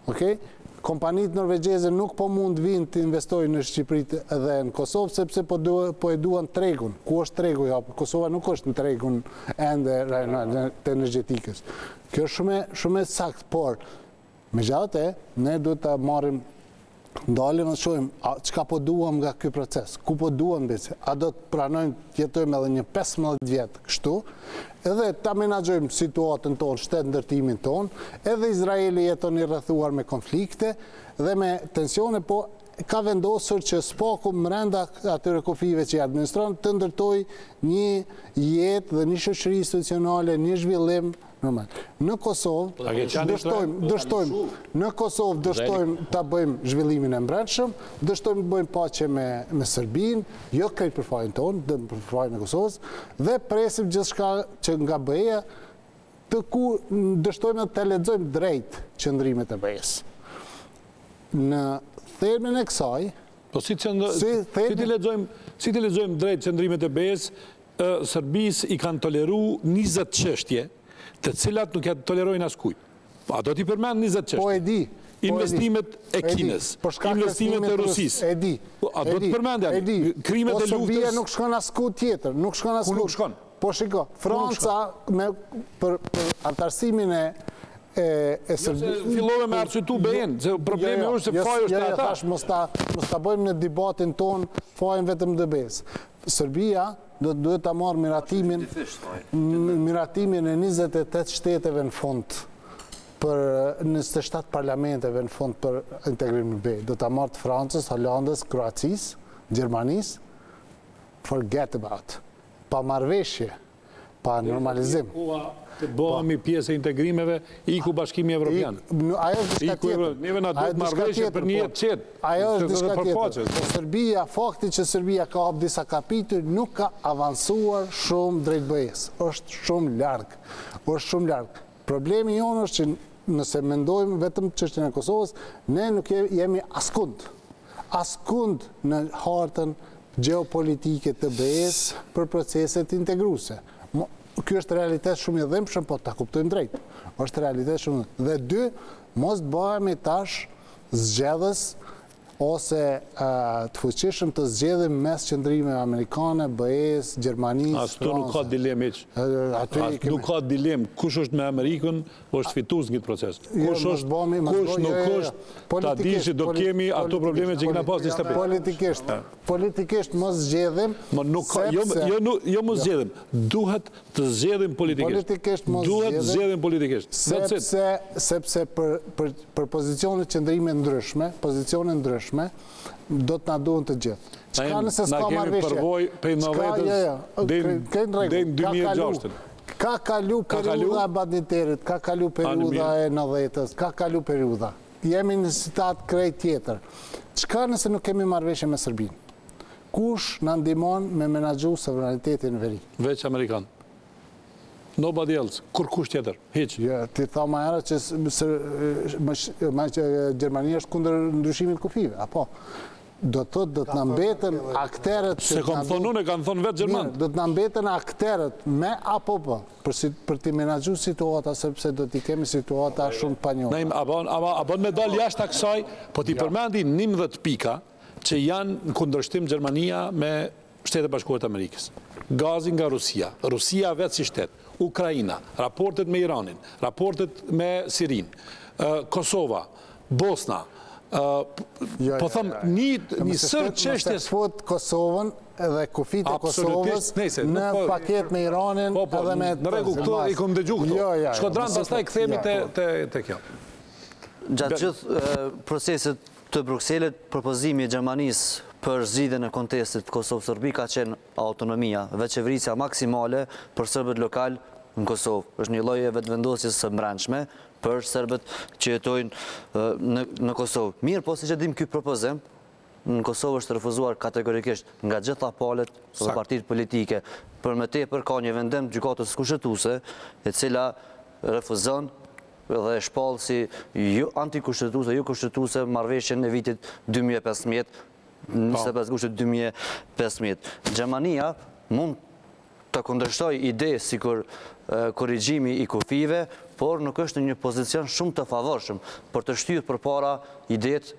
Okej? Kompanitë norvegjeze nuk po mund vinë të investojnë në Shqipëri dhe në Kosovë, sepse po, du, po e duan tregun. Ku është tregu? Ja, Kosova nuk është në tregun ende të energjetikës. Kjo është shumë e saktë, por megjithatë, ne duhet ta marrim ndalim dhe shohim çka po duam nga ky proces, ku po duam bëjmë. A do të pranojmë të jetojmë edhe një pesëmbëdhjetë vjet kështu, edhe ta menaxhojmë situatën tonë, shtet ndërtimin tonë, edhe Izraeli jeton i rrethuar me konflikte dhe me tensione, po ka vendosur që spaku mrenda atyre kufive që i administron të ndërtoj një jetë dhe një shoqëri institucionale, një zhvillim normal. Në Kosovë dështojmë, dështojmë, në Kosovë dështojmë ta bëjmë zhvillimin e mbrendshëm, dështojmë të bëjmë paqe me, me Serbinë, jo krejt për fajin tonë, dhe për fajin e Kosovës, dhe presim gjithçka që nga B E-ja të ku dështojmë të lexojmë drejt qëndrimet e B E-s. Në themin e kësaj, po si qëndë, si, themin... si të lexojmë, si të lexojmë drejt qëndrimet e B E-s, Serbisë i kanë toleru njëzet çështje, të cilat nuk ja tolerojnë askujt. A do t'i përmend njëzet çështje? Po e di. Investimet e Kinës, investimet e Rusisë. E di. A do të përmend atë? Krimet e luftës. Serbia nuk shkon asku tjetër, nuk shkon asku. Nuk shkon. Po shiko, Franca me për, për antarësimin e E, e Serbi... Fillove me arsytu B E-n, se problemi jo, jo, është se fajë është jo, ata. Thash, mos ta, mos ta bëjmë në debatin ton, fajën vetëm D B-s. Serbia do duhet ta marrë miratimin, miratimin e njëzet e tetë shteteve në fund për njëzet e shtatë parlamenteve në fond për integrimin B. Do ta marrë Francës, Holandës, Kroacisë, Gjermanisë. Forget about. Pa marrëveshje, pa normalizim. Bëhemi pjesë e integrimeve, iku Bashkimi Evropian. Ajo është diçka tjetër. Neve na duhet marrëveshje për një jetë qetë. Ajo është diçka tjetër. Serbia, fakti që Serbia ka hap disa kapituj, nuk ka avancuar shumë drejt B E-s. Është shumë larg. Është shumë larg. Problemi jonë është që nëse mendojmë vetëm çështjen e Kosovës, ne nuk jemi askund. Askund në hartën gjeopolitike të B E-s për proceset integruese. Ky është realitet shumë i dhëmshëm, po ta kuptojmë drejt. Është realitet shumë. Dhe dy, mos bëhemi tash zgjedhës ose të fuqishëm të zgjedhim mes qëndrimeve amerikane, B E-s, Gjermanisë. Ashtu nuk ka dilemë hiç. Ashtu nuk ka dilemë. Kush është me Amerikën, është fitues në këtë proces. Kush është, kush nuk është, ta di që do kemi ato probleme që kena pas njëzet e pesë. Politikisht, politikisht mos zgjedhim. Jo mos zgjedhim, duhet të zgjedhim politikisht. Duhet të zgjedhim politikisht. Sepse për pozicionet qëndrime ndryshme, pozicionet ndryshme, do të na duhen të gjithë. Çka nëse s'ka marrëveshje? Ka kalu periudha e Badinterit, ka kalu periudha e nëntëdhjetës, ka kalu periudha. Jemi në situatë krejt tjetër. Çka nëse nuk kemi marrëveshje me Serbinë? Kush na ndihmon me menaxhu sovranitetin në veri? Veç amerikan. Nobody else, kur kush tjetër, hiç. Ti tha më herët që Gjermania është kundër ndryshimit kufive, apo? Do të thotë do të na mbeten aktorët. Se kanë thonë unë, kanë thonë vetë gjermanët. Do të na mbeten aktorët me apo po, për të menaxhuar situata, sepse do t'i kemi situata shumë të panjohura. Naim, a bën me dal jashtë kësaj, po ti përmendi njëmbëdhjetë pika që janë në kundërshtim Gjermania me Shtetet Bashkuara të Amerikës. Gazi nga Rusia, Rusia vetë si shtet, Ukraina, raportet me Iranin, raportet me Sirin, Kosova, Bosna, po thëmë një sërë qështjes... Fut Kosovën dhe kufit e Kosovës në paket me Iranin edhe me... Në regu, këto i kom dëgju këto. Shkodran, pastaj këthemi të kjo. Gjatë gjithë proceset të Brukselit, propozimi i Gjermanisë për zgjidhjen e kontestit Kosovë-Serbi ka qenë autonomia dhe qeverisja maksimale për serbët lokal në Kosovë. Është një lloj vetëvendosjes së mbrëmshme për serbët që jetojnë në Kosovë. Mirë, po siç e dim ky propozim, në Kosovë është refuzuar kategorikisht nga gjitha palët dhe partitë politike. Për më tepër ka një vendim të gjykatës kushtetuese e cila refuzon dhe shpall si antikushtetuese, jo kushtetuese marrëveshjen e vitit dy mijë e pesëmbëdhjetë, njëzet e pesë gushtet dy mijë e pesëmbëdhjetë. Gjermania mund të kundërshtoj ide si kur korrigjimi i kufive, por nuk është në një pozicion shumë të favorshëm për të shtyrë për para idet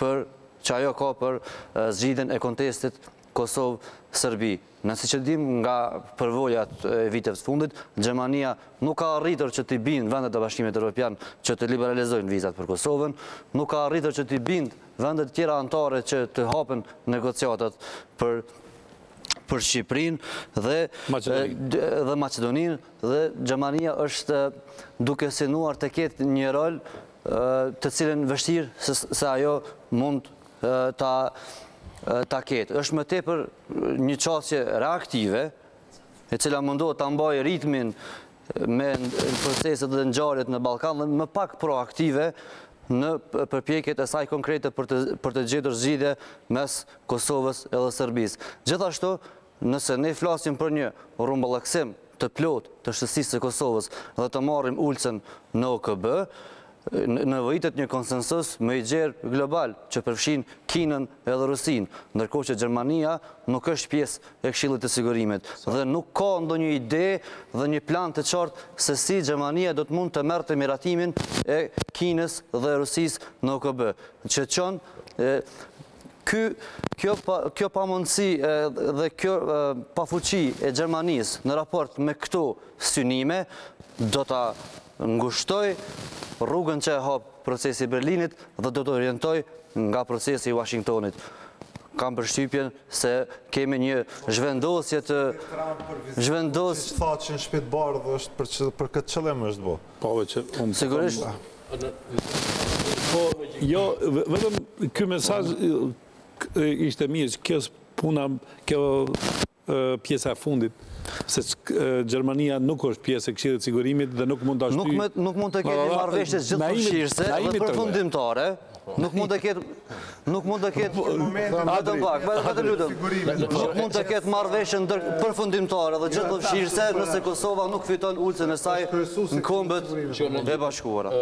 për që ajo ka për zgjidhjen e kontestit Kosovë-Serbi. Nësi që dim nga përvojat e viteve të fundit, Gjermania nuk ka arritur që t'i bindë vendet e Bashkimit Evropian që të liberalizojnë vizat për Kosovën, nuk ka arritur që t'i bindë vendet tjera antare që të hapen negociatat për Shqiprin dhe Macedonin, dhe Gjermania është duke sinuar të ketë një rol të cilin vështirë se ajo mund t'a taket. Është më tepër një qasje reaktive, e cila mundohet të mbajë ritmin me proceset dhe ngjarjet në Ballkan, dhe më pak proaktive në përpjekjet e saj konkrete për të gjetur zgjidhje mes Kosovës edhe Serbisë. Gjithashtu, nëse ne flasim për një rrëmballaksim të plot të shtëpisë së Kosovës dhe të marrim ulcën në O K B, nëvojitet një konsensus më i gjerë global që përfshin Kinën edhe Rusinë, ndërkohë që Gjermania nuk është pjesë e Këshillit të Sigurimit dhe nuk ka ndonjë ide dhe një plan të qartë se si Gjermania do të mund të merrë të miratimin e Kinës dhe Rusisë në O K B. Që qonë kjo pamundësi dhe kjo pafuqi e Gjermanisë në raport me këto synime do ta ngushtoj rrugën që e hapë procesi Berlinit dhe do të orientoj nga procesi Washingtonit. kam përshtypjen se kemi një zhvendosje të zhvendosje të Thaçi në shtëpi bardhë është për për këtë qëllim është bo. Po vetë sigurisht. Po jo vetëm ky mesazh ishte mirë, kjo puna, kjo pjesa e fundit. Se Gjermania nuk është pjesë e Këshillit të Sigurimit dhe nuk mund ta shtyjë. Nuk mund të ketë marrëveshje gjithëfshirëse dhe përfundimtare. Nuk mund të ketë nuk mund të ketë vetëm pak, vetëm lutem. Nuk mund të ketë marrëveshje përfundimtare dhe gjithëfshirëse nëse Kosova nuk fiton ulcën e saj në Kombet e Bashkuara.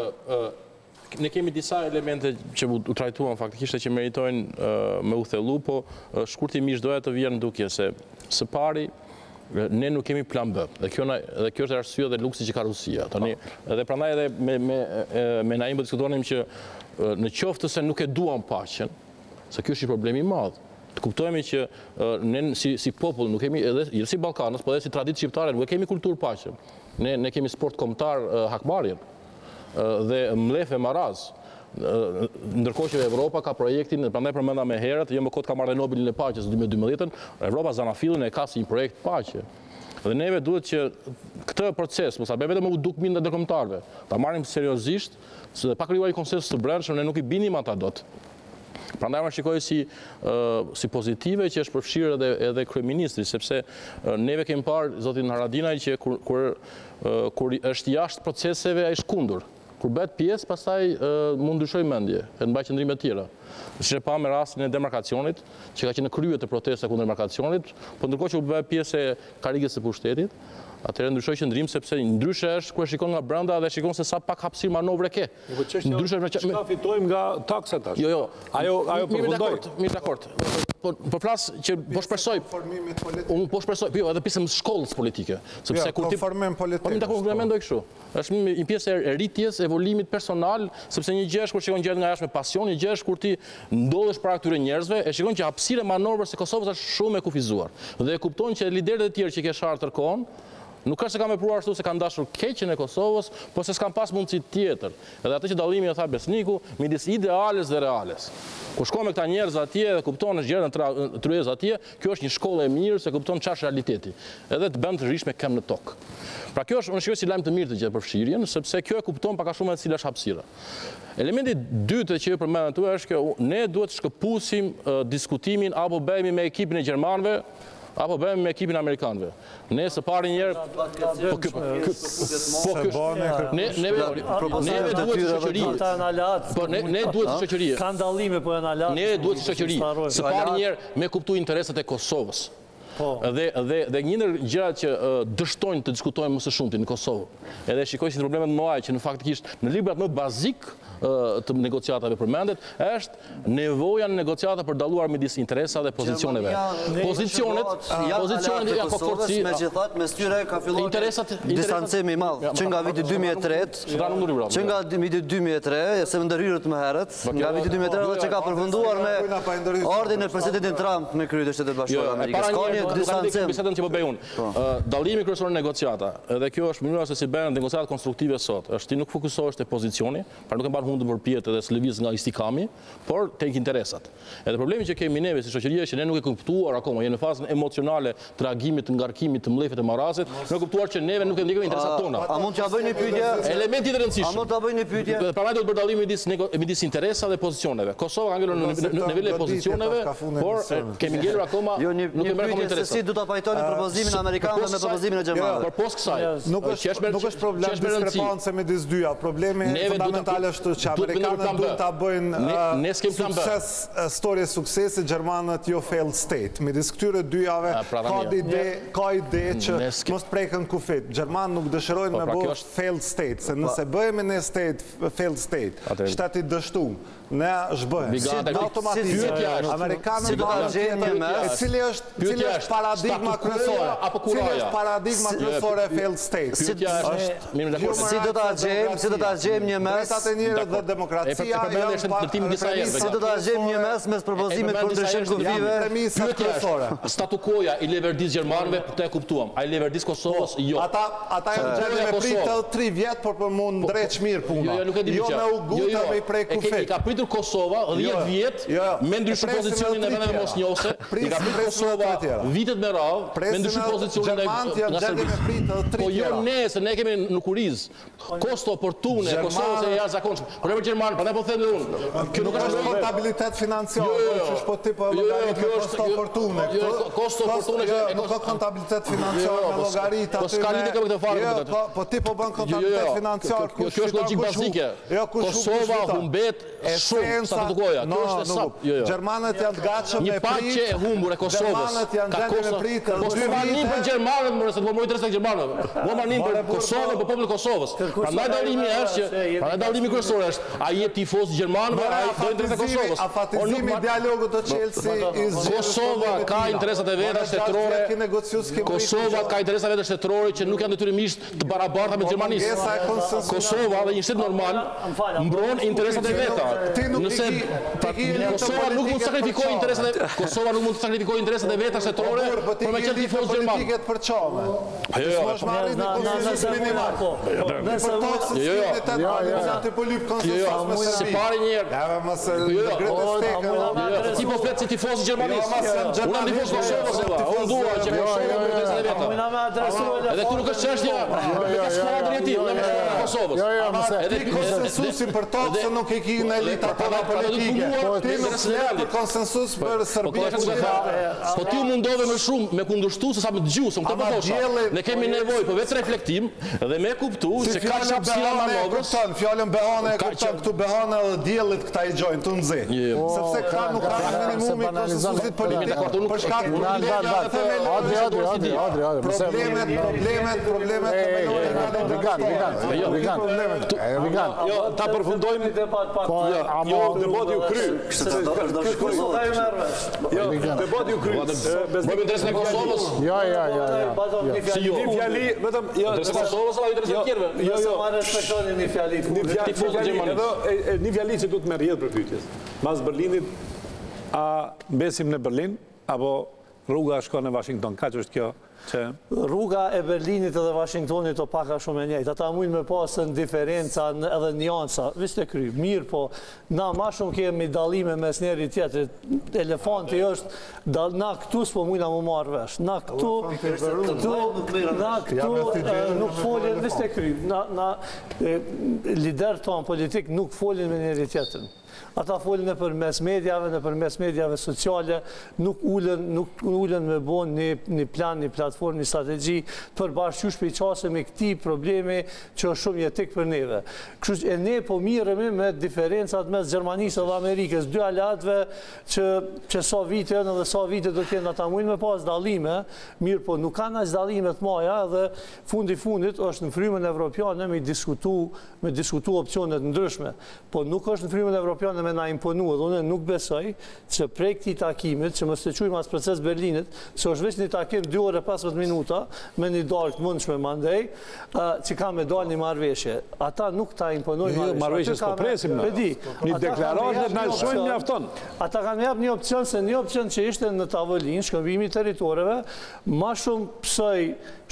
Ne kemi disa elemente që u trajtuan faktikisht që meritojnë me u thellu, po shkurtimisht doja të vjen dukje se së pari ne nuk kemi plan B. Dhe kjo dhe kjo është arsyeja dhe luksi që ka Rusia. Tani edhe prandaj edhe me me me Naim po diskutonim që në qoftë se nuk e duam paqen, se ky është një problem i madh. Të kuptojmë që ne si si popull nuk kemi edhe jo si Ballkanës, por edhe si traditë shqiptare nuk kemi kulturë paqe. Ne ne kemi sport kombëtar hakmarrjen dhe mlef e maraz. Ndërkohë që Evropa ka projektin, prandaj përmenda më herët, jo më kot ka marrë Nobelin e paqes dy mijë e dymbëdhjetën, Evropa zanafillin e ka si një projekt paqe. Dhe neve duhet që këtë proces, mos ta bëjmë vetëm u dukmin ndaj ndërkombëtarëve, ta marrim seriozisht, sepse pa krijuar një konsensus të brendshëm ne nuk i binim ata dot. Prandaj unë shikoj si si pozitive që është përfshirë edhe edhe kryeministri, sepse neve kemi parë zotin Haradinaj që kur kur kur është jashtë proceseve ai shkundur. Kur bëhet pjesë, pastaj mund ndryshoj mendje, e mbaj qendrime të tjera. Siç e pa me rastin e demarkacionit, që ka qenë në krye të protestave kundër demarkacionit, por ndërkohë që u bë pjesë e karrigës së pushtetit, atëherë ndryshoj qendrim sepse ndryshe është kur e shikon nga brenda dhe shikon se sa pak hapësirë manovre ke. Ndryshe çka fitojmë nga taksa tash. Jo, jo, ajo ajo përfundoi. Mirë, dakord. Po po flas që po shpresoj formimit politik. Unë po shpresoj, jo, edhe pjesën e shkollës politike, sepse kur ti formim politik. Po dakord, unë mendoj kështu. Është një pjesë e rritjes e volimit personal, sepse një gjë është kur shikon gjërat nga jashtë me pasion, një gjë është kur ti ndodhesh para këtyre njerëzve, e shikon që hapësira e manovrës së Kosovës është shumë e kufizuar. Dhe e kupton që liderët e tjerë që kanë shartë kërkon, nuk ka se kanë vepruar ashtu se kanë dashur keqen e Kosovës, por se s'kan pas mundësi tjetër. Edhe atë që dallimi e tha Besniku midis ideales dhe reales. Kur shkon me këta njerëz atje dhe kupton gjëra në tryezë atje, kjo është një shkollë e mirë se kupton çfarë realiteti. Edhe të bën të rish me këmbë në tokë. Pra kjo është, unë shikoj si lajm të mirë të gjithë përfshirjen, sepse kjo e kupton pak a shumë se cila është hapësira. Elementi i dytë që ju përmendën tuaj është që ne duhet të shkëpusim uh, diskutimin apo bëhemi me ekipin e gjermanëve apo bëhemi me ekipin e amerikanëve. Ne së pari njëherë po ky po ne ne ne duhet të shoqërimë. Po ne ne duhet të shoqërimë. Ka ndallime po janë alat. Ne duhet të shoqërimë. Së pari njëherë me kuptu interesat e Kosovës. Dhe, dhe, dhe një ndër gjërat që uh, dështojnë të diskutojmë më së shumti në Kosovë. Edhe shikoj si problemet më mëdha që në faktikisht në librat më bazik uh, të negociatave përmendet, është nevoja në negociata për dalluar midis interesave dhe pozicioneve. Pozicionet, pozicionet janë forci, megjithatë mes tyre ka filluar interesat, distancimi i madh që nga viti dy mijë e tre, që nga viti dy mijë e tre, se ndërhyrët më herët, nga viti dy mijë e tre dhe që ka përfunduar me ardhin e presidentit Trump në krye të Shtetit Bashkuar të Amerikës. Bisedën që po bëj unë. Dallimi kryesor në negociata, edhe kjo është mënyra se si bëhen negociatat konstruktive sot. Është ti nuk fokusohesh te pozicioni, pra nuk e mban hundën përpjet edhe s'lëviz nga istikami, por tek interesat. Edhe problemi që kemi neve si shoqëri është që ne nuk e kuptuar akoma, jemi në fazën emocionale të reagimit, të ngarkimit, të mlefit e marrazit, nuk e kuptuar që neve nuk e ndjekojmë interesat tona. A mund t'ja bëj një pyetje? Elementi i rëndësishëm. A mund ta bëj një pyetje? Prandaj do të bëj dallim midis midis interesave dhe pozicioneve. Kosova ka ngelur në nivelin e pozicioneve, por kemi ngelur akoma nuk e merr se si do ta pajtoni propozimin amerikan dhe me propozimin e gjermanëve. Përpos kësaj, nuk është nuk është problem diskrepancë midis dyja. Problemi fundamental është që amerikanët duhet ta bëjnë ne s'kem plan B. Historia e suksesit gjermanët jo failed state. Midis këtyre dyjave ka ide, ka ide që mos prekën kufit. Gjermanët nuk dëshirojnë me bë failed state, se nëse bëhemi ne state failed state, shteti dështuam. Ne zhbëhem. Automatikisht amerikanët do ta gjejnë, cili është cili është paradigma kryesore apo kuraja? Cili është paradigma kryesore e failed state? Si do ta gjejmë, si do ta gjejmë një mes të njerëzve dhe demokracia? Si do ta gjejmë një mes mes propozimit për ndryshim konflikteve? Premisa kryesore. Statu quoja i leverdis gjermanëve të e kuptuam. Ai leverdis Kosovës jo. Ata ata janë gjendë me prit tre vjet por po mund drejt mirë puna. Jo me u guta me i prek kufit. prekur Kosova dhjetë vjet me ndryshu pozicionin e vendeve mosnjose, i ka pritur Kosova vitet me radhë me ndryshu pozicionin e nga Serbia. Po jo ne, se ne kemi në kuriz kosto oportune e Kosovës e jashtëzakonshme. Por për Gjermanin, prandaj po them unë, kjo nuk është kontabilitet financiar, është po tip llogaritë kosto oportune. Kosto oportune nuk ka kontabilitet financiar, llogaritë aty. Po skali nuk e këtë fare. Po ti po bën kontabilitet financiar. Kjo është logjikë bazike. Kosova humbet shumë sa të dukoja. Kjo është e sap. Gjermanët janë gatshëm me prit. Një paqe e humbur e Kosovës. Ka Kosova. Mos marrni për gjermanët, mos të mori tërësisht gjermanët. Mos marrni për Kosovën, për popullin e Kosovës. Prandaj dallimi është që, prandaj dallimi kryesor është, a je tifoz gjerman apo ai do interesat e Kosovës. Afatizimi i dialogut të Chelsea i zgjidhet. Kosova ka interesat e veta shtetërore. Kosova ka interesat e veta shtetërore që nuk janë detyrimisht të barabarta me Gjermanisë. Kosova dhe një shtet normal mbron interesat e veta. Nëse Kosova nuk mund të sakrifikojë interesat e Kosova nuk mund të sakrifikojë interesat e veta shtetërore për me qenë tifoz gjerman. Jo, jo. Separi një herë. Ti po flet si tifoz i Gjermanisë. Unë jam tifoz Kosovës. Unë dua që Kosova të interesat e veta. Edhe këtu nuk është çështja me skuadrën e tij, me Kosovën. Jo, jo, edhe konsensusi për tokë se nuk e ki në elita politike. Ti nuk le për konsensus për Serbinë. Po ti u mundove më shumë me kundërshtu se sa me dëgju, se këto po thosha. Ne kemi nevojë për vetë reflektim dhe me kuptu se ka hapësira manovrës. Fjalën Behane e kupton këtu Behane dhe diellit këta i gjojnë tu nxeh. Sepse këta nuk kanë minimumi konsensusit politik. Për shkak të Adri, Adri, Adri, problemet, problemet, problemet komunale. Vegan, vegan, vegan. Jo, ta përfundojmë debat pa. Jo, debati u kry. Jo, debati u kry. Bëjmë interesin e Kosovës. Jo, jo, jo. Jo, fjali vetëm jo të Kosovës apo interesat e tjerëve. Jo, jo, ma respektoni një fjali. Një fjali, edhe një fjali që duhet më rrjedh për pyetjes. Mas Berlinit a mbesim në Berlin apo rruga shkon në Washington? Kaç është kjo? Rruga e Berlinit edhe Washingtonit o paka shumë e njëjtë. Ata mund me pasën diferenca edhe njanca. Viste kry, mirë po, na ma shumë kemi dalime mes njeri tjetrit. Elefanti është, na këtu s'po mujna mu marrë vesh. Na këtu, na këtu nuk folin, viste kry, lider tonë politik nuk folin me njeri tjetrin. Ata folin e për mes medjave, në për mes medjave sociale, nuk ullën me bo një plan, një platform, një strategji për bashkë që shpeqasëm e këti probleme që është shumë jetik për neve. Kështu e ne po miremi me diferencat mes Gjermanisë dhe Amerikës, dy alatve që sa vite në dhe sa vite do t'jenë ata mujnë me pas dalime, mirë po nuk kanë as dalime të maja dhe fundi fundit është në frymën evropiane me diskutu opcionet ndryshme, po nuk është në frymën evropiane me na imponua dhe une nuk besoj që prej këti takimit, që mështë të qujmë asë proces Berlinit, që është veç një takim dy orë e pesëmbëdhjetë minuta, me një dalë të mundshme mandej, që ka me dalë një marveshje. Ata nuk ta imponoj marveshje. Marveshje s'po presim në. Një deklaratë në nëshojnë një afton. Ata kanë me jap një opcion, se një opcion që ishte në tavolin, shkëmbimi teritoreve, ma shumë pësoj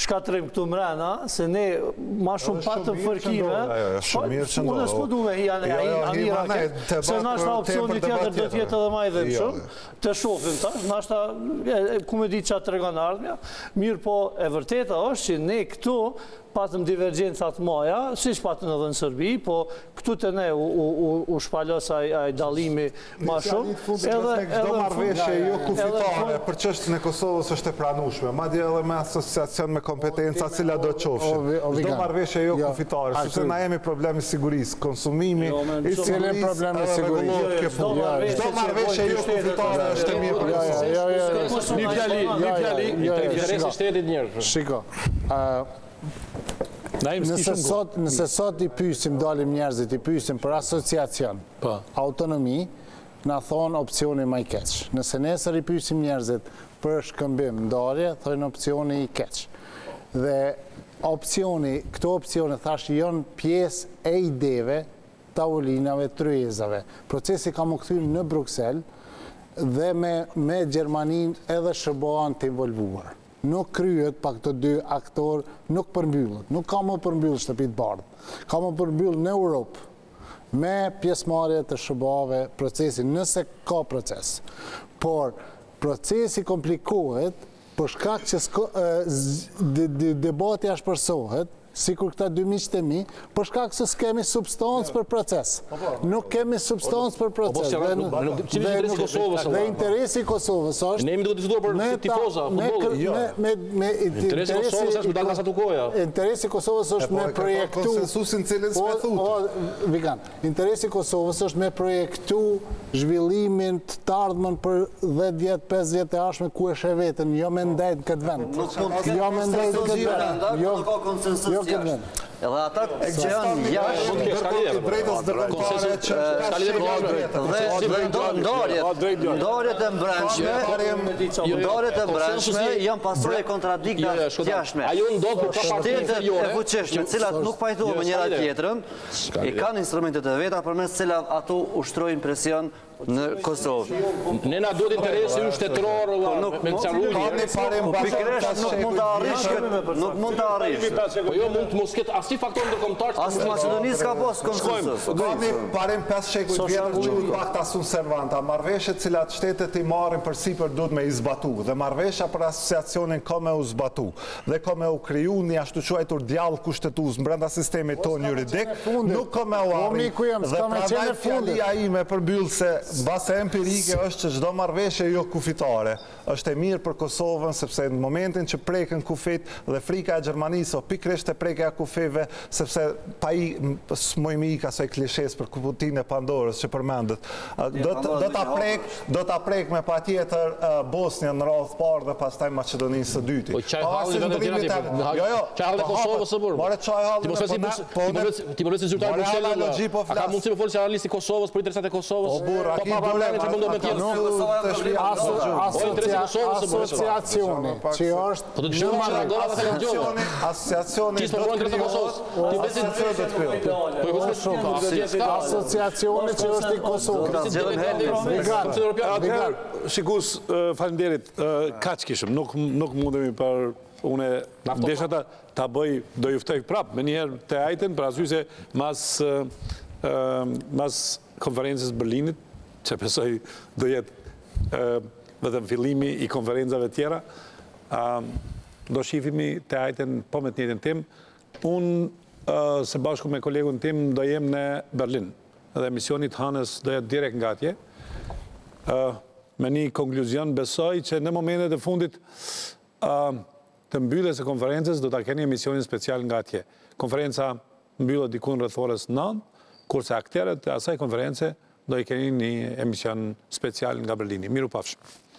shkatrim këtu mrena, se ne ma shumë patë fërkive, se nashtë a opcioni tjetër do tjetë edhe ma i dhe më shumë, të shofim tash, nashtë a kumedi që atë regon ardhmja, mirë po e vërteta është që ne këtu patëm divergencat maja, si që patëm edhe në Sërbi, po këtu të ne u shpalos a i dalimi ma shumë. Edhe gjdo marveshje jo kufitare për qështën e Kosovës është e pranushme, ma dje edhe me asociacion me kompetenca cila do qofshin. Gjdo marveshje jo kufitare, sepse na jemi problemi sigurisë, konsumimi, i sigurisë, e regullot ke punë. Gjdo marveshje jo kufitare është e mirë për Kosovës. Një fjali, një fjali, interesi shtetit njerë. Shiko, nëse sot i pysim, dalim njerëzit, i pysim për asociacion, autonomi, në thonë opcioni ma i keq. Nëse nesër i pysim njerëzit për shkëmbim, ndarje, thonë opcioni i keq. Dhe opcioni, këto opcioni, thashtë, janë pjesë e ideve, tavolinave, tryezave. Procesi ka më këthym në Bruxelles dhe me Gjermanin edhe Shqipërinë të involvuar. Nuk kryet pa këto dy aktor, nuk përmbyllet, nuk ka më përmbyllë shtëpit bardhë, ka më përmbyllë në Europë, me pjesëmarrje të shëbave procesin, nëse ka proces. Por procesi komplikohet për shkak që debati ashpërsohet, sikur këta dy miqtë e mi, për shkak se s'kemi substancë për proces. Nuk kemi substancë për proces. Dhe interesi i Kosovës është... Ne jemi duke diskutuar për tifoza, futbollin. Interesi i Kosovës është me projektu... Konsensusin cilin s'me thutë. Interesi i Kosovës është me projektu zhvillimin të ardhmen për dhjetë vjet, pesë vjet e ashme ku e shë vetën, jo me ndajt këtë vend. Jo me ndajt këtë vend. Edhe ata që janë jashtë drejtës ndërkombëtare dhe ndarjet e mbrëmshme, ndarjet e mbrëmshme janë pasojë e kontradiktave të jashtme. Shtetet e fuqishme, të cilat nuk pajtohen me njëra tjetrën, i kanë instrumentet e veta përmes të cilave ato ushtrojnë presion në Kosovë. Ne na duhet interesi shtetëror me qarkullimin. Nuk mund ta arrish këtë, nuk mund ta arrish. Po jo mund të mos ketë asnjë faktor ndërkombëtar. As Maqedonisë ka pas konsensus. Kemi parim pesë shekuj vjetër që pakta sunt servanta, marrëveshje të cilat shtetet i marrin përsipër duhet me i zbatu dhe marrëveshja për asociacionin ka me u zbatu dhe ka me u kriju një ashtu quajtur dialog kushtetues brenda sistemit tonë juridik, nuk ka me u arritur. Dhe prandaj fjalia ime përmbyll se base empirike është që çdo marrëveshje jo kufitare është e mirë për Kosovën, sepse në momentin që preken kufit dhe frika e Gjermanisë o pikërisht e prekja e kufive, sepse pa i smojmi i ka saj klishes për kuptimin e Pandorës që përmendet. Do ta prek me patjetër Bosnjën në radhë parë dhe pastaj Maqedoninë së dyti. Jo, jo. Çajhalli Kosovës së burr. More çajhalli. Ti më vjen si zyrtar Bruxelles. A ka mundësi të folësh analisti i Kosovës për interesat e Kosovës? Asociacioni që është në marrëveshje, asociacioni do të krijohet, asociacioni që është i Kosovës. Shikus, faleminderit, kaq kishim, nuk mundemi për une desha ta bëj, do ju ftoj prap me njëherë te ajten për arsye se mas konferencës Berlinit që pësoj do jetë vetëm fillimi i konferencave tjera, do shifimi të ajten po me të njëtën tim. Unë, se bashku me kolegun tim, do jem në Berlin, dhe emisionit Hanës do jetë direkt nga atje, me një konkluzion besoj që në momentet e fundit të mbylljes e konferencës do të keni emisionin special nga atje. Konferenca mbyllet dikun rreth orës nëntë, kurse aktorët e asaj konference do i keni një emision special nga Berlini. Miru pafshim.